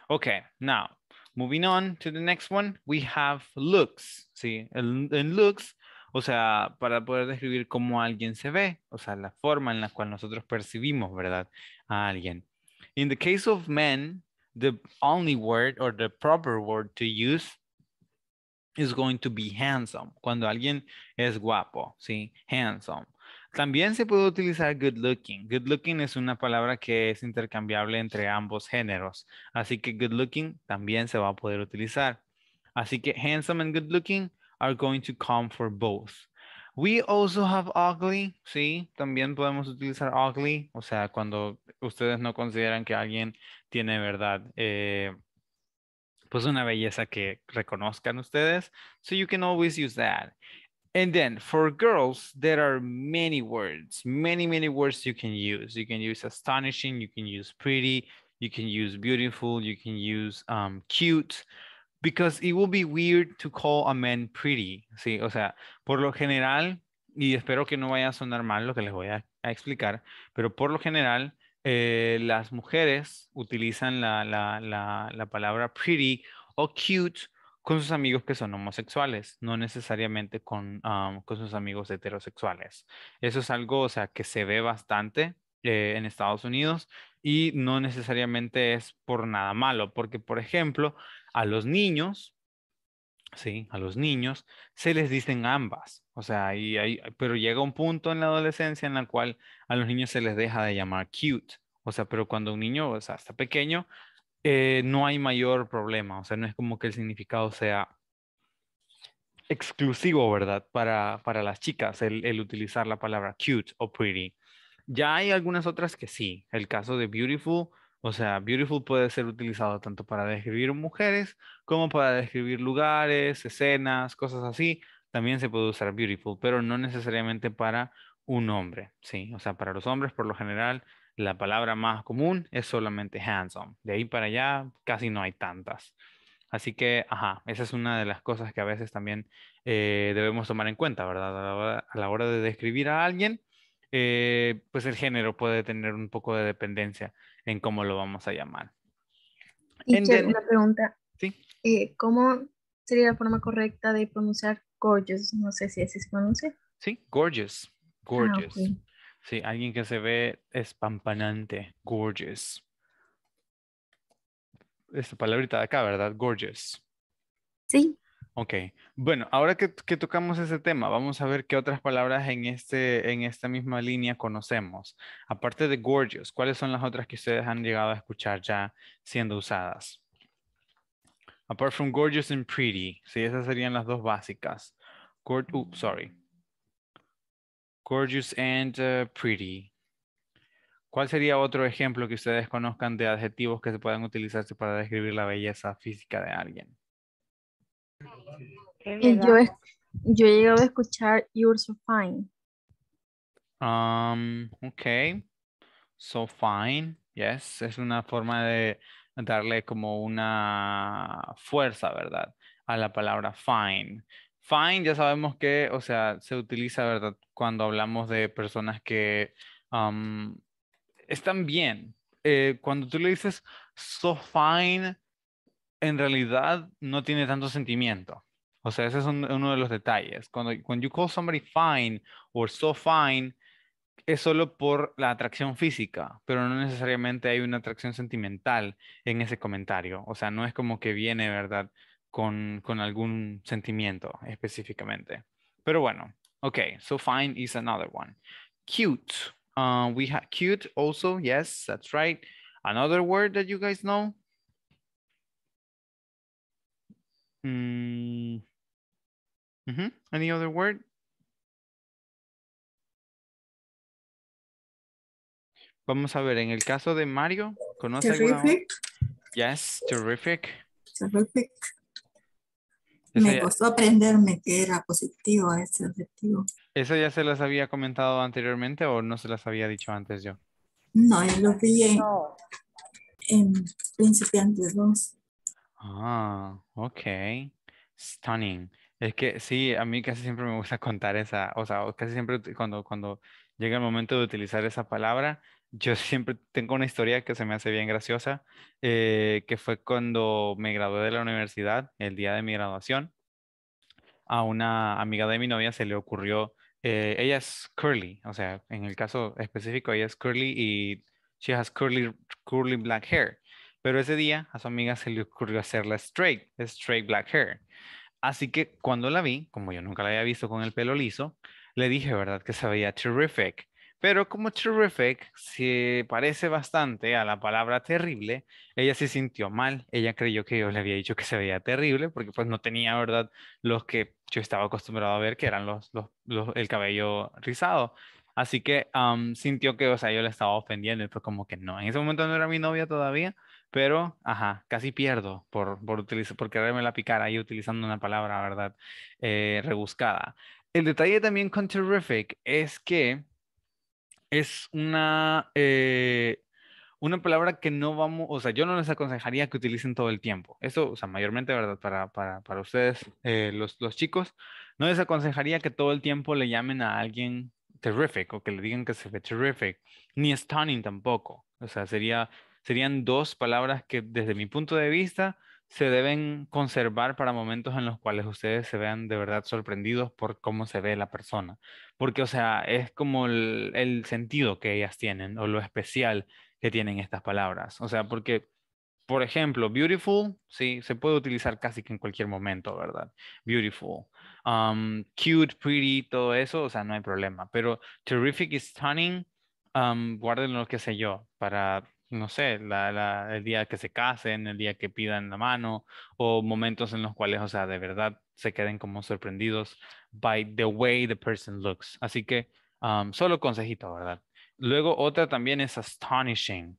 Okay, now, moving on to the next one, we have looks, ¿sí? En looks, o sea, para poder describir cómo alguien se ve, o sea, la forma en la cual nosotros percibimos, ¿verdad? A alguien. In the case of men, the only word or the proper word to use is going to be handsome. Cuando alguien es guapo, ¿sí? Handsome. También se puede utilizar good looking. Good looking es una palabra que es intercambiable entre ambos géneros. Así que good looking también se va a poder utilizar. Así que handsome and good looking are going to come for both. We also have ugly, ¿sí? También podemos utilizar ugly, o sea, cuando ustedes no consideran que alguien tiene, ¿verdad? Eh, pues una belleza que reconozcan ustedes. So you can always use that. And then for girls, there are many words, many, many words you can use. You can use astonishing, you can use pretty, you can use beautiful, you can use um, cute. Because it will be weird to call a man pretty. Sí, o sea, por lo general, y espero que no vaya a sonar mal lo que les voy a, a explicar, pero por lo general, eh, las mujeres utilizan la, la, la, la palabra pretty o cute con sus amigos que son homosexuales, no necesariamente con, um, con sus amigos heterosexuales. Eso es algo, o sea, que se ve bastante eh, en Estados Unidos y no necesariamente es por nada malo, porque, por ejemplo, a los niños, sí, a los niños se les dicen ambas, o sea, y hay, pero llega un punto en la adolescencia en el cual a los niños se les deja de llamar cute, o sea, pero cuando un niño, o sea, está pequeño, eh, no hay mayor problema, o sea, no es como que el significado sea exclusivo, ¿verdad? Para, para las chicas, el, el utilizar la palabra cute o pretty. Ya hay algunas otras que sí, el caso de beautiful. O sea, beautiful puede ser utilizado tanto para describir mujeres como para describir lugares, escenas, cosas así. También se puede usar beautiful, pero no necesariamente para un hombre, ¿sí? O sea, para los hombres, por lo general, la palabra más común es solamente handsome. De ahí para allá casi no hay tantas. Así que, ajá, esa es una de las cosas que a veces también eh, debemos tomar en cuenta, ¿verdad? A la hora, a la hora de describir a alguien, eh, pues el género puede tener un poco de dependencia en cómo lo vamos a llamar. Y then, una pregunta. ¿Sí? Eh, ¿Cómo sería la forma correcta de pronunciar gorgeous? No sé si así se pronuncia. Sí, gorgeous. Gorgeous. Ah, okay. Sí, alguien que se ve espampanante. Gorgeous. Esta palabrita de acá, ¿verdad? Gorgeous. Sí. Ok. Bueno, ahora que, que tocamos ese tema, vamos a ver qué otras palabras en, este, en esta misma línea conocemos. Aparte de gorgeous, ¿cuáles son las otras que ustedes han llegado a escuchar ya siendo usadas? Apart from gorgeous and pretty. Sí, esas serían las dos básicas. Gor uh, sorry. Gorgeous and uh, pretty. ¿Cuál sería otro ejemplo que ustedes conozcan de adjetivos que se puedan utilizarse para describir la belleza física de alguien? Yo, yo he llegado a escuchar "You're so fine". Um, ok. So fine. Yes. Es una forma de darle como una fuerza, ¿verdad? A la palabra fine. Fine, ya sabemos que, o sea, se utiliza, ¿verdad? Cuando hablamos de personas que... Um, están bien. Eh, cuando tú le dices so fine, en realidad no tiene tanto sentimiento. O sea, ese es un, uno de los detalles. Cuando when you call somebody fine or so fine, es solo por la atracción física, pero no necesariamente hay una atracción sentimental en ese comentario. O sea, no es como que viene, ¿verdad? Con, con algún sentimiento específicamente. Pero bueno, ok. So fine is another one. Cute. Uh, we have cute also. Yes, that's right. Another word that you guys know? Mm. Mm-hmm. Any other word? Vamos a ver, en el caso de Mario, ¿conoce terrific? Yes, terrific. Terrific. Me costó aprenderme que era positivo a ese adjetivo. ¿Eso ya se las había comentado anteriormente o no se las había dicho antes yo? No, yo lo vi en, no. en principiantes dos. Ah, ok. Stunning. Es que sí, a mí casi siempre me gusta contar esa, o sea, casi siempre cuando, cuando llega el momento de utilizar esa palabra, yo siempre tengo una historia que se me hace bien graciosa, eh, que fue cuando me gradué de la universidad, el día de mi graduación. A una amiga de mi novia se le ocurrió, eh, ella es curly, o sea, en el caso específico ella es curly y she has curly, curly black hair. Pero ese día a su amiga se le ocurrió hacerla straight, straight black hair. Así que cuando la vi, como yo nunca la había visto con el pelo liso, le dije, ¿verdad? Que se veía terrific. Pero como terrific se parece bastante a la palabra terrible, ella se sintió mal. Ella creyó que yo le había dicho que se veía terrible porque pues no tenía, ¿verdad? Los que yo estaba acostumbrado a ver que eran los, los, los, el cabello rizado. Así que um, sintió que, o sea, yo le estaba ofendiendo. Y fue como que no, en ese momento no era mi novia todavía, pero, ajá, casi pierdo por, por, utilizar, por quererme la picar ahí utilizando una palabra, ¿verdad? Eh, rebuscada. El detalle también con terrific es que es una, eh, una palabra que no vamos, o sea, yo no les aconsejaría que utilicen todo el tiempo. Eso, o sea, mayormente, ¿verdad? Para, para, para ustedes, eh, los, los chicos, no les aconsejaría que todo el tiempo le llamen a alguien terrific o que le digan que se ve terrific, ni stunning tampoco. O sea, sería, serían dos palabras que desde mi punto de vista se deben conservar para momentos en los cuales ustedes se vean de verdad sorprendidos por cómo se ve la persona. Porque, o sea, es como el, el sentido que ellas tienen o lo especial que tienen estas palabras. O sea, porque, por ejemplo, beautiful, sí, se puede utilizar casi que en cualquier momento, ¿verdad? Beautiful. Um, cute, pretty, todo eso, o sea, no hay problema. Pero terrific y stunning, um, guárdenlo, qué sé yo, para... no sé, la, la, el día que se casen, el día que pidan la mano, o momentos en los cuales, o sea, de verdad se queden como sorprendidos by the way the person looks. Así que, um, solo consejito, ¿verdad? Luego otra también es astonishing,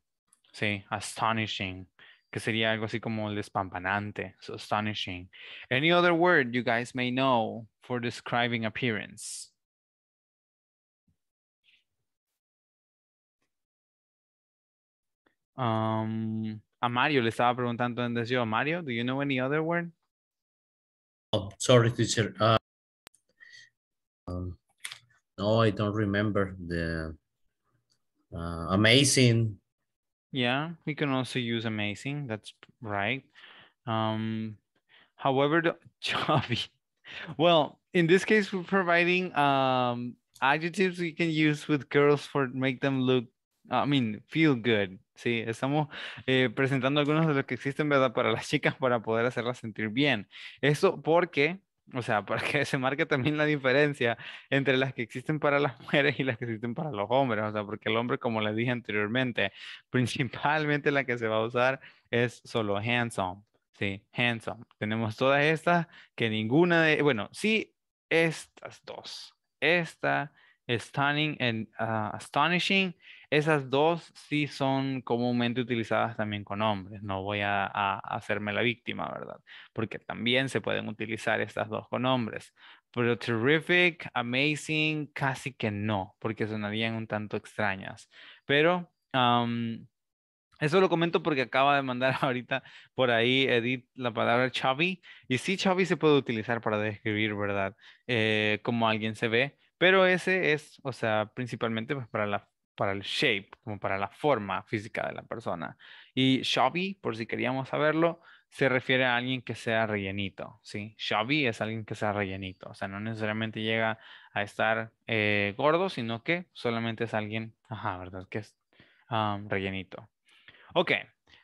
¿sí? Astonishing, que sería algo así como el despampanante, so astonishing. Any other word you guys may know for describing appearance? Um, a Mario le estaba preguntando antes yo. Mario, do you know any other word? Oh, sorry, teacher. Uh, um, no, I don't remember the uh, amazing. Yeah, we can also use amazing. That's right. Um, however, the, chubby. Well, in this case, we're providing um, adjectives we can use with girls for make them look. I mean, feel good. Sí, estamos eh, presentando algunos de los que existen, ¿verdad? Para las chicas, para poder hacerlas sentir bien. Eso porque, o sea, para que se marque también la diferencia entre las que existen para las mujeres y las que existen para los hombres. O sea, porque el hombre, como les dije anteriormente, principalmente la que se va a usar es solo handsome. Sí, handsome. Tenemos todas estas que ninguna de... Bueno, sí, estas dos. Esta stunning and uh, astonishing. Esas dos sí son comúnmente utilizadas también con hombres. No voy a, a hacerme la víctima, ¿verdad? Porque también se pueden utilizar estas dos con hombres. Pero terrific, amazing, casi que no, porque sonarían un tanto extrañas. Pero um, eso lo comento porque acaba de mandar ahorita por ahí, Edith, la palabra chubby. Y sí, chubby se puede utilizar para describir, ¿verdad? Eh, como alguien se ve. Pero ese es, o sea, principalmente pues para la para el shape, como para la forma física de la persona. Y chubby, por si queríamos saberlo, se refiere a alguien que sea rellenito, ¿sí? Chubby es alguien que sea rellenito, o sea, no necesariamente llega a estar eh, gordo, sino que solamente es alguien, ajá, ¿verdad? Que es um, rellenito. Ok,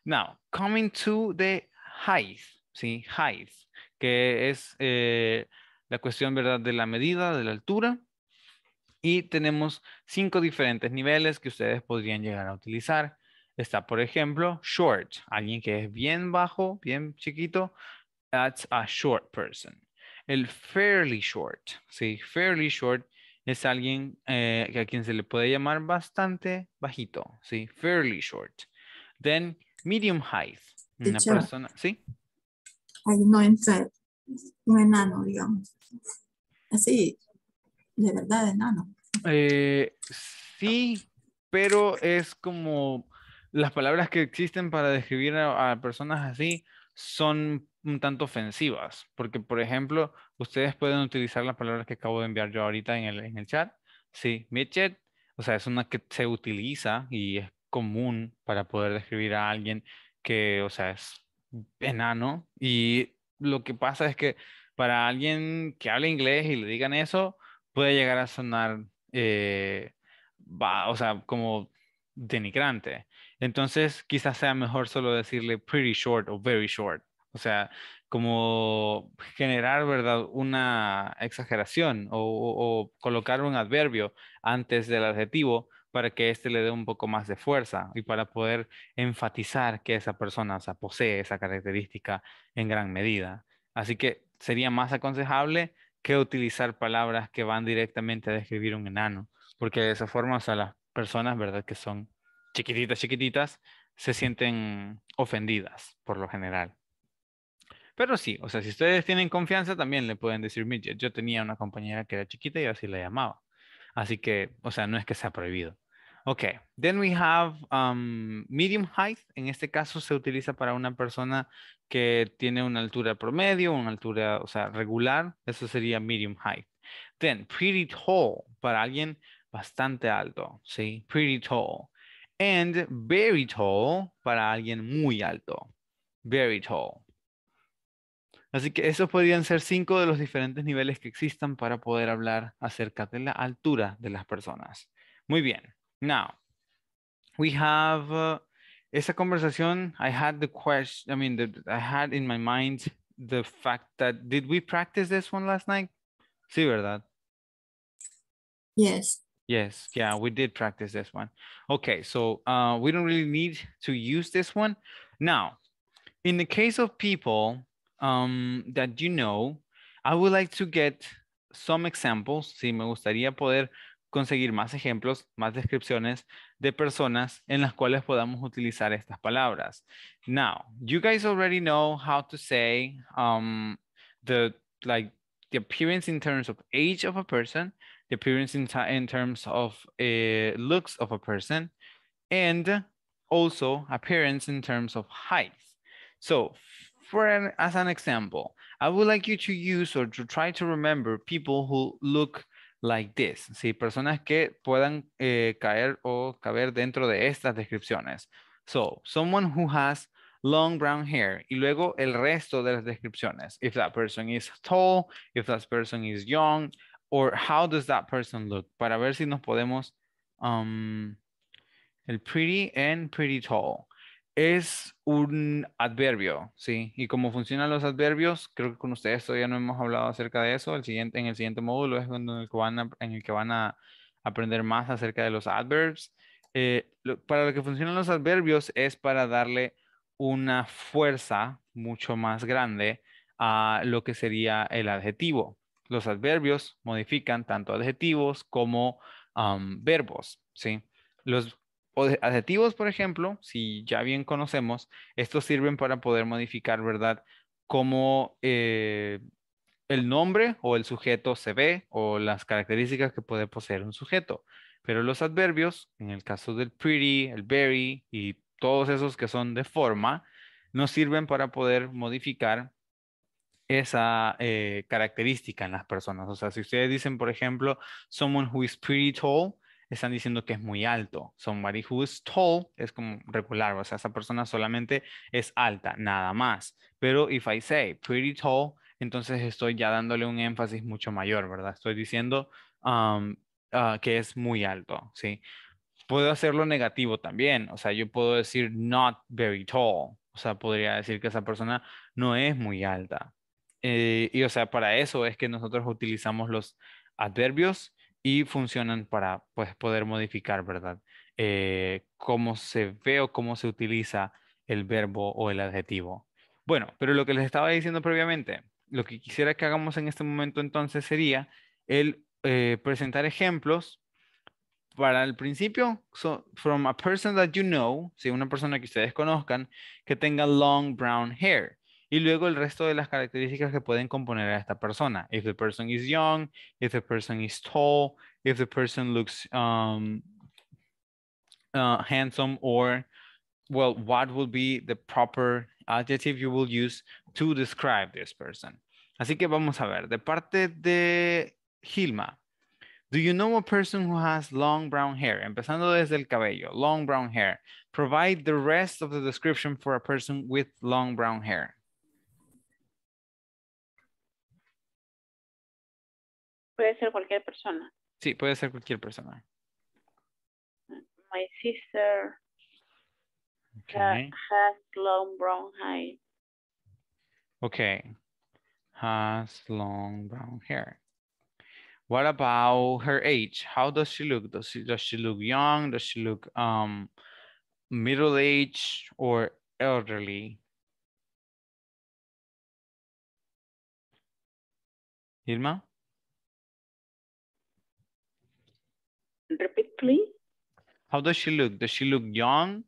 now, coming to the heights, ¿sí? Heights, que es eh, la cuestión, ¿verdad? De la medida, de la altura. Y tenemos cinco diferentes niveles que ustedes podrían llegar a utilizar. Está, por ejemplo, short. Alguien que es bien bajo, bien chiquito. That's a short person. El fairly short. Sí, fairly short es alguien eh, a quien se le puede llamar bastante bajito. Sí, fairly short. Then, medium height. Una Teacher, persona, ¿sí? Hay no entra un enano, digamos. Así, de verdad, enano. Eh, sí, pero es como las palabras que existen para describir a, a personas así son un tanto ofensivas, porque por ejemplo, ustedes pueden utilizar las palabras que acabo de enviar yo ahorita en el, en el chat, sí, midget, o sea, es una que se utiliza y es común para poder describir a alguien que, o sea, es enano, y lo que pasa es que para alguien que hable inglés y le digan eso, puede llegar a sonar eh, va, o sea, como denigrante. Entonces, quizás sea mejor solo decirle pretty short o very short. O sea, como generar, ¿verdad?, una exageración o, o, o colocar un adverbio antes del adjetivo para que éste le dé un poco más de fuerza y para poder enfatizar que esa persona, o sea, posee esa característica en gran medida. Así que sería más aconsejable que utilizar palabras que van directamente a describir un enano, porque de esa forma, o sea, las personas, ¿verdad?, que son chiquititas, chiquititas, se sienten ofendidas por lo general. Pero sí, o sea, si ustedes tienen confianza, también le pueden decir midget. Yo tenía una compañera que era chiquita y yo así la llamaba. Así que, o sea, no es que sea prohibido. Ok, then we have um, medium height. En este caso se utiliza para una persona que tiene una altura promedio, una altura, o sea, regular. Eso sería medium height. Then, pretty tall, para alguien bastante alto, ¿sí? Pretty tall. And very tall, para alguien muy alto. Very tall. Así que esos podrían ser cinco de los diferentes niveles que existan para poder hablar acerca de la altura de las personas. Muy bien. Now, we have uh, esa conversación. I had the question, I mean, the, I had in my mind the fact that, did we practice this one last night? Sí, ¿verdad? Yes. Yes, yeah, we did practice this one. Okay, so uh, we don't really need to use this one. Now, in the case of people um, that you know, I would like to get some examples. Sí, me gustaría poder conseguir más ejemplos, más descripciones de personas en las cuales podamos utilizar estas palabras. Now, you guys already know how to say um, the, like, the appearance in terms of age of a person, the appearance in, in terms of uh, looks of a person, and also appearance in terms of height. So, for an, as an example, I would like you to use or to try to remember people who look like this, sí, personas que puedan eh, caer o caber dentro de estas descripciones. So, someone who has long brown hair, y luego el resto de las descripciones. If that person is tall, if that person is young, or how does that person look? Para ver si nos podemos, um, el pretty and pretty tall. Es un adverbio, ¿sí? Y cómo funcionan los adverbios, creo que con ustedes todavía no hemos hablado acerca de eso. El siguiente, en el siguiente módulo es en el que van a, en el que van a aprender más acerca de los adverbs. Eh, lo, para lo que funcionan los adverbios es para darle una fuerza mucho más grande a lo que sería el adjetivo. Los adverbios modifican tanto adjetivos como um, verbos, ¿sí? Los adjetivos, por ejemplo, si ya bien conocemos, estos sirven para poder modificar, ¿verdad? Cómo eh, el nombre o el sujeto se ve o las características que puede poseer un sujeto. Pero los adverbios, en el caso del pretty, el very y todos esos que son de forma, nos sirven para poder modificar esa eh, característica en las personas. O sea, si ustedes dicen, por ejemplo, someone who is pretty tall, están diciendo que es muy alto. Somebody who is tall es como regular. O sea, esa persona solamente es alta, nada más. Pero if I say pretty tall, entonces estoy ya dándole un énfasis mucho mayor, ¿verdad? Estoy diciendo um, uh, que es muy alto, ¿sí? Puedo hacerlo negativo también. O sea, yo puedo decir not very tall. O sea, podría decir que esa persona no es muy alta. Eh, y o sea, para eso es que nosotros utilizamos los adverbios y funcionan para pues, poder modificar, ¿verdad? Eh, cómo se ve o cómo se utiliza el verbo o el adjetivo. Bueno, pero lo que les estaba diciendo previamente, lo que quisiera que hagamos en este momento entonces sería el eh, presentar ejemplos. Para el principio, so, from a person that you know, si una persona que ustedes conozcan, que tenga long brown hair. Y luego el resto de las características que pueden componer a esta persona. If the person is young, if the person is tall, if the person looks um, uh, handsome, or, well, what will be the proper adjective you will use to describe this person. Así que vamos a ver, de parte de Gilma. Do you know a person who has long brown hair? Empezando desde el cabello, long brown hair. Provide the rest of the description for a person with long brown hair. Puede ser cualquier persona. Sí, puede ser cualquier persona. My sister okay. has long brown hair. Okay. Has long brown hair. What about her age? How does she look? Does she, does she look young? Does she look um, middle-aged or elderly? Irma? Repeat, please. How does she look? Does she look young,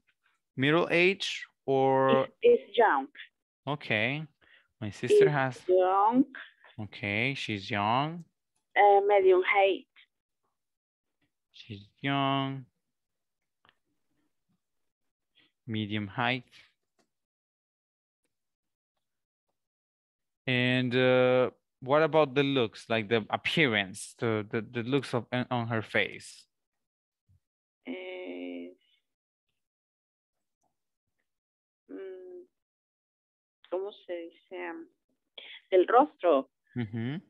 middle-aged, or... It's, it's young. Okay. My sister it's has... young. Okay, she's young. Uh, medium height. She's young. Medium height. And uh, what about the looks, like the appearance, the, the, the looks of, on her face? Uh, um, ¿Cómo se dice? El rostro. Mm-hmm.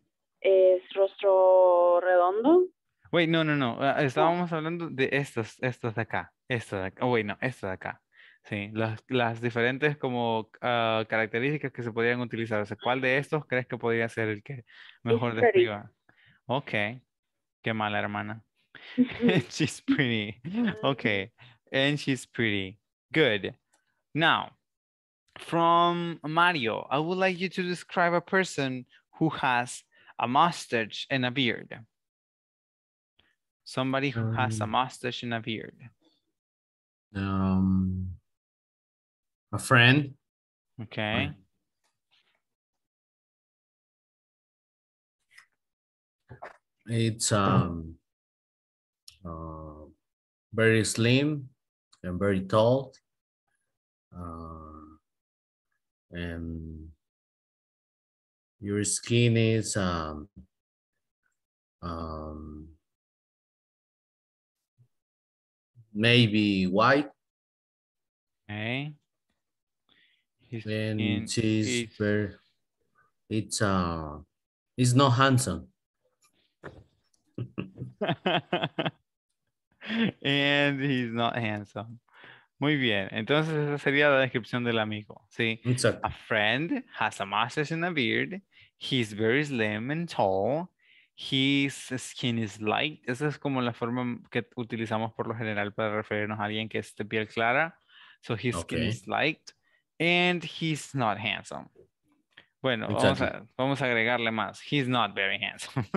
¿Es rostro redondo? Wait, no, no, no. Uh, estábamos oh. hablando de estos, estos de acá. Estos de acá. Oh, wait, no, estos de acá. Sí, las, las diferentes como uh, características que se podrían utilizar. O sea, ¿cuál de estos crees que podría ser el que mejor describa? Ok. Qué mala, hermana. She's pretty. Ok. And she's pretty. Good. Now, from Mario, I would like you to describe a person who has a mustache and a beard. Somebody who um, has a mustache and a beard. Um, a friend. Okay. It's um, uh, very slim and very tall. Uh, and your skin is um, um, maybe white. Okay. His and she's is... very, it's uh, it's not handsome. And he's not handsome. Muy bien, entonces esa sería la descripción del amigo, ¿sí? Exacto. A friend has a mustache and a beard. He's very slim and tall. His skin is light. Esa es como la forma que utilizamos por lo general para referirnos a alguien que es de piel clara. So his okay. skin is light. And he's not handsome. Bueno, vamos a, vamos a agregarle más. He's not very handsome.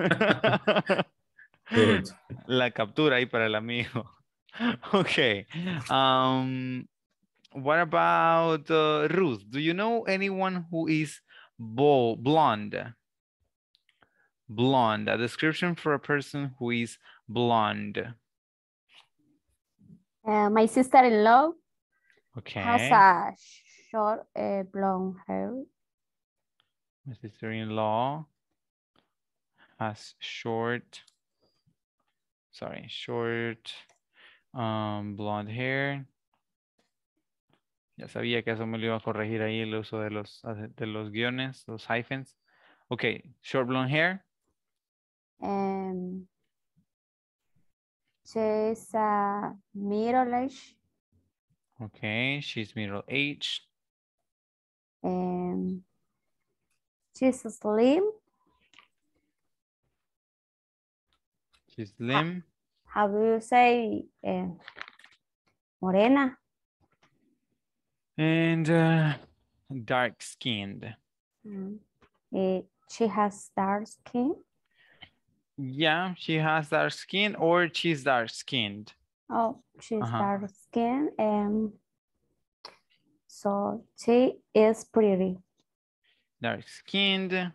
La captura ahí para el amigo. Okay. Um, what about uh, Ruth? Do you know anyone who is bo blonde? Blonde. A description for a person who is blonde. Uh, my sister-in-law okay. has a short uh, blonde hair. My sister-in-law has short, sorry, short um, blonde hair. Ya sabía que eso me lo iba a corregir ahí el uso de los, de los guiones, los hyphens. Okay, short blonde hair. Um, she's uh, middle-aged. Okay, she's middle-aged. Um, she's slim. She's slim. How, how do you say uh, morena? And uh, dark-skinned. Mm. Uh, she has dark skin? Yeah, she has dark skin or she's dark-skinned. Oh, she's uh-huh. dark-skinned. Um, so she is pretty. Dark-skinned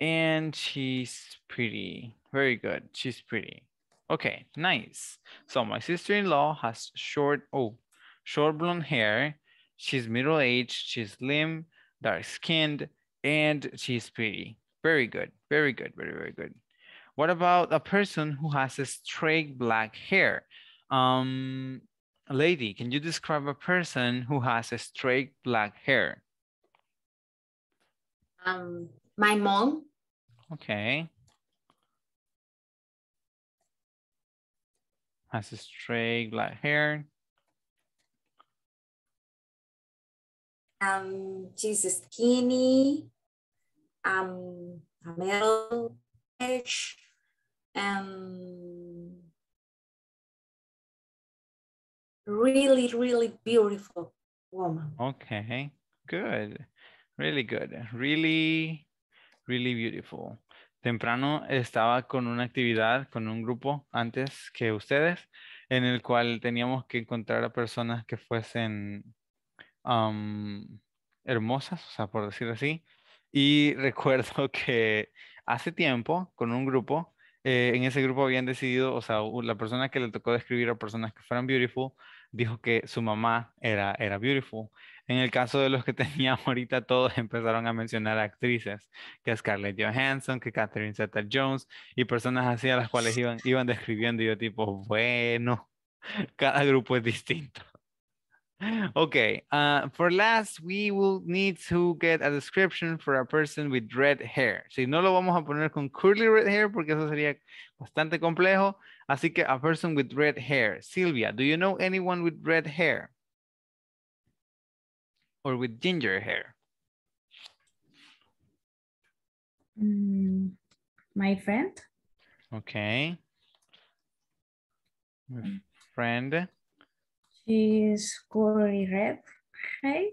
and she's pretty. Very good. She's pretty. Okay, nice. So my sister-in-law has short, oh, short blonde hair. She's middle-aged. She's slim, dark-skinned, and she's pretty. Very good. Very good. Very, very good. What about a person who has a straight black hair? Um, Lady, can you describe a person who has a straight black hair? Um, my mom. Okay. Has a straight black hair. Um, she's skinny. Um, middle age. Um, really, really beautiful woman. Okay, good. Really good. Really, really beautiful. Temprano estaba con una actividad, con un grupo antes que ustedes, en el cual teníamos que encontrar a personas que fuesen um, hermosas, o sea, por decir así. Y recuerdo que hace tiempo, con un grupo, eh, en ese grupo habían decidido, o sea, la persona que le tocó describir a personas que fueran beautiful, dijo que su mamá era, era beautiful. En el caso de los que tenía ahorita, todos empezaron a mencionar a actrices, que Scarlett Johansson, que Catherine Zeta-Jones, y personas así a las cuales iban, iban describiendo, y yo tipo, bueno, cada grupo es distinto. Okay, uh, for last, we will need to get a description for a person with red hair. Si no lo vamos a poner con curly red hair porque eso sería bastante complejo. Así que a person with red hair. Silvia, do you know anyone with red hair? Or with ginger hair? Mm, my friend. Okay. My friend. She's curly red hair.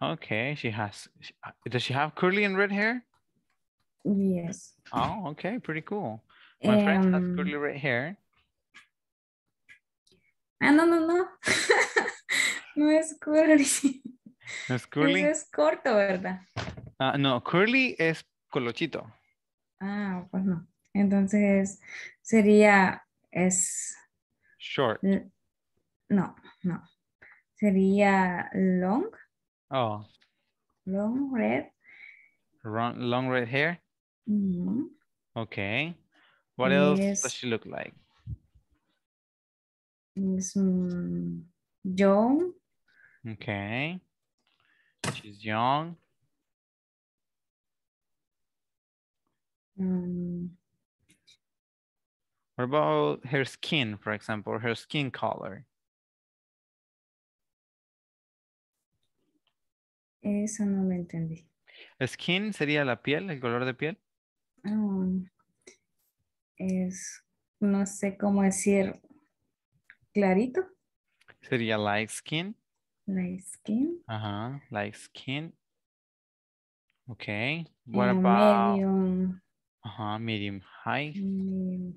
Okay, she has, does she have curly and red hair? Yes. Oh, okay, pretty cool. My um, friend has curly red hair. Ah, no, no, no. No es curly. No es curly. Eso es corto, ¿verdad? Ah, no, curly es colochito. Ah, pues no. Entonces sería, es... short. No, no. Sería long. Oh. Long red. Long, long red hair? Mm-hmm. Okay. What else yes. does she look like? It's, um, young. Okay. She's young. Um, what about her skin, for example, her skin color? Eso no lo entendí. Skin sería la piel, el color de piel. Oh, es, no sé cómo decir, clarito. Sería light skin. Light skin. Ajá, light skin. Okay. What uh, about medium? Uh-huh, medium high. Medium.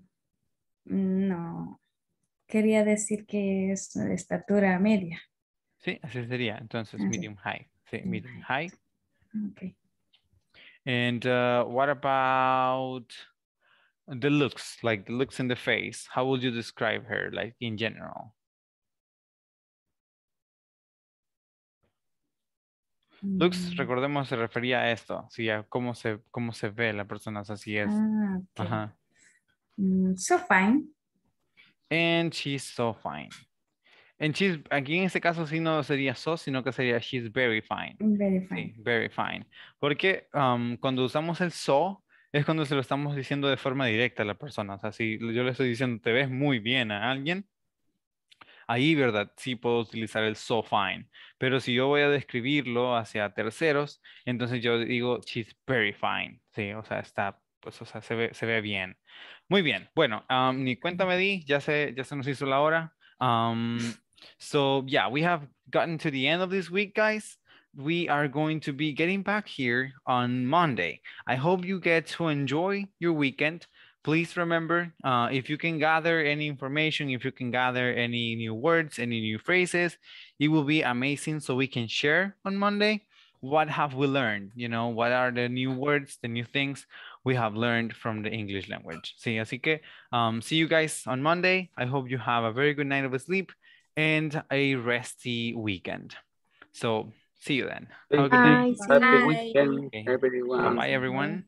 No. Quería decir que es de estatura media. Sí, así sería. Entonces, así. Medium high. Sí, medium high. Okay. And uh, what about the looks, like the looks in the face? How would you describe her, like in general? Looks, mm. recordemos, se refería a esto, sí, a cómo se, cómo se ve la persona, así es. Ah, okay. Ajá. Mm, so fine. And she's so fine. And she's, aquí en este caso sí no sería so, sino que sería she's very fine. Very fine. Sí, very fine. Porque um, cuando usamos el so, es cuando se lo estamos diciendo de forma directa a la persona. O sea, si yo le estoy diciendo, te ves muy bien a alguien, ahí, ¿verdad? Sí puedo utilizar el so fine. Pero si yo voy a describirlo hacia terceros, entonces yo digo, she's very fine. Sí, o sea, está... pues, o sea, se ve, se ve bien. Muy bien. Bueno, um, ni cuenta me di, ya se, ya se nos hizo la hora. Um, so, yeah, we have gotten to the end of this week, guys. We are going to be getting back here on Monday. I hope you get to enjoy your weekend. Please remember, uh, if you can gather any information, if you can gather any new words, any new phrases, it will be amazing so we can share on Monday. What have we learned? You know, what are the new words, the new things we have learned from the English language? Sí, así que um, see you guys on Monday. I hope you have a very good night of sleep and a resty weekend. So see you then. Have a good night. Happy weekend, everyone. Bye, everyone.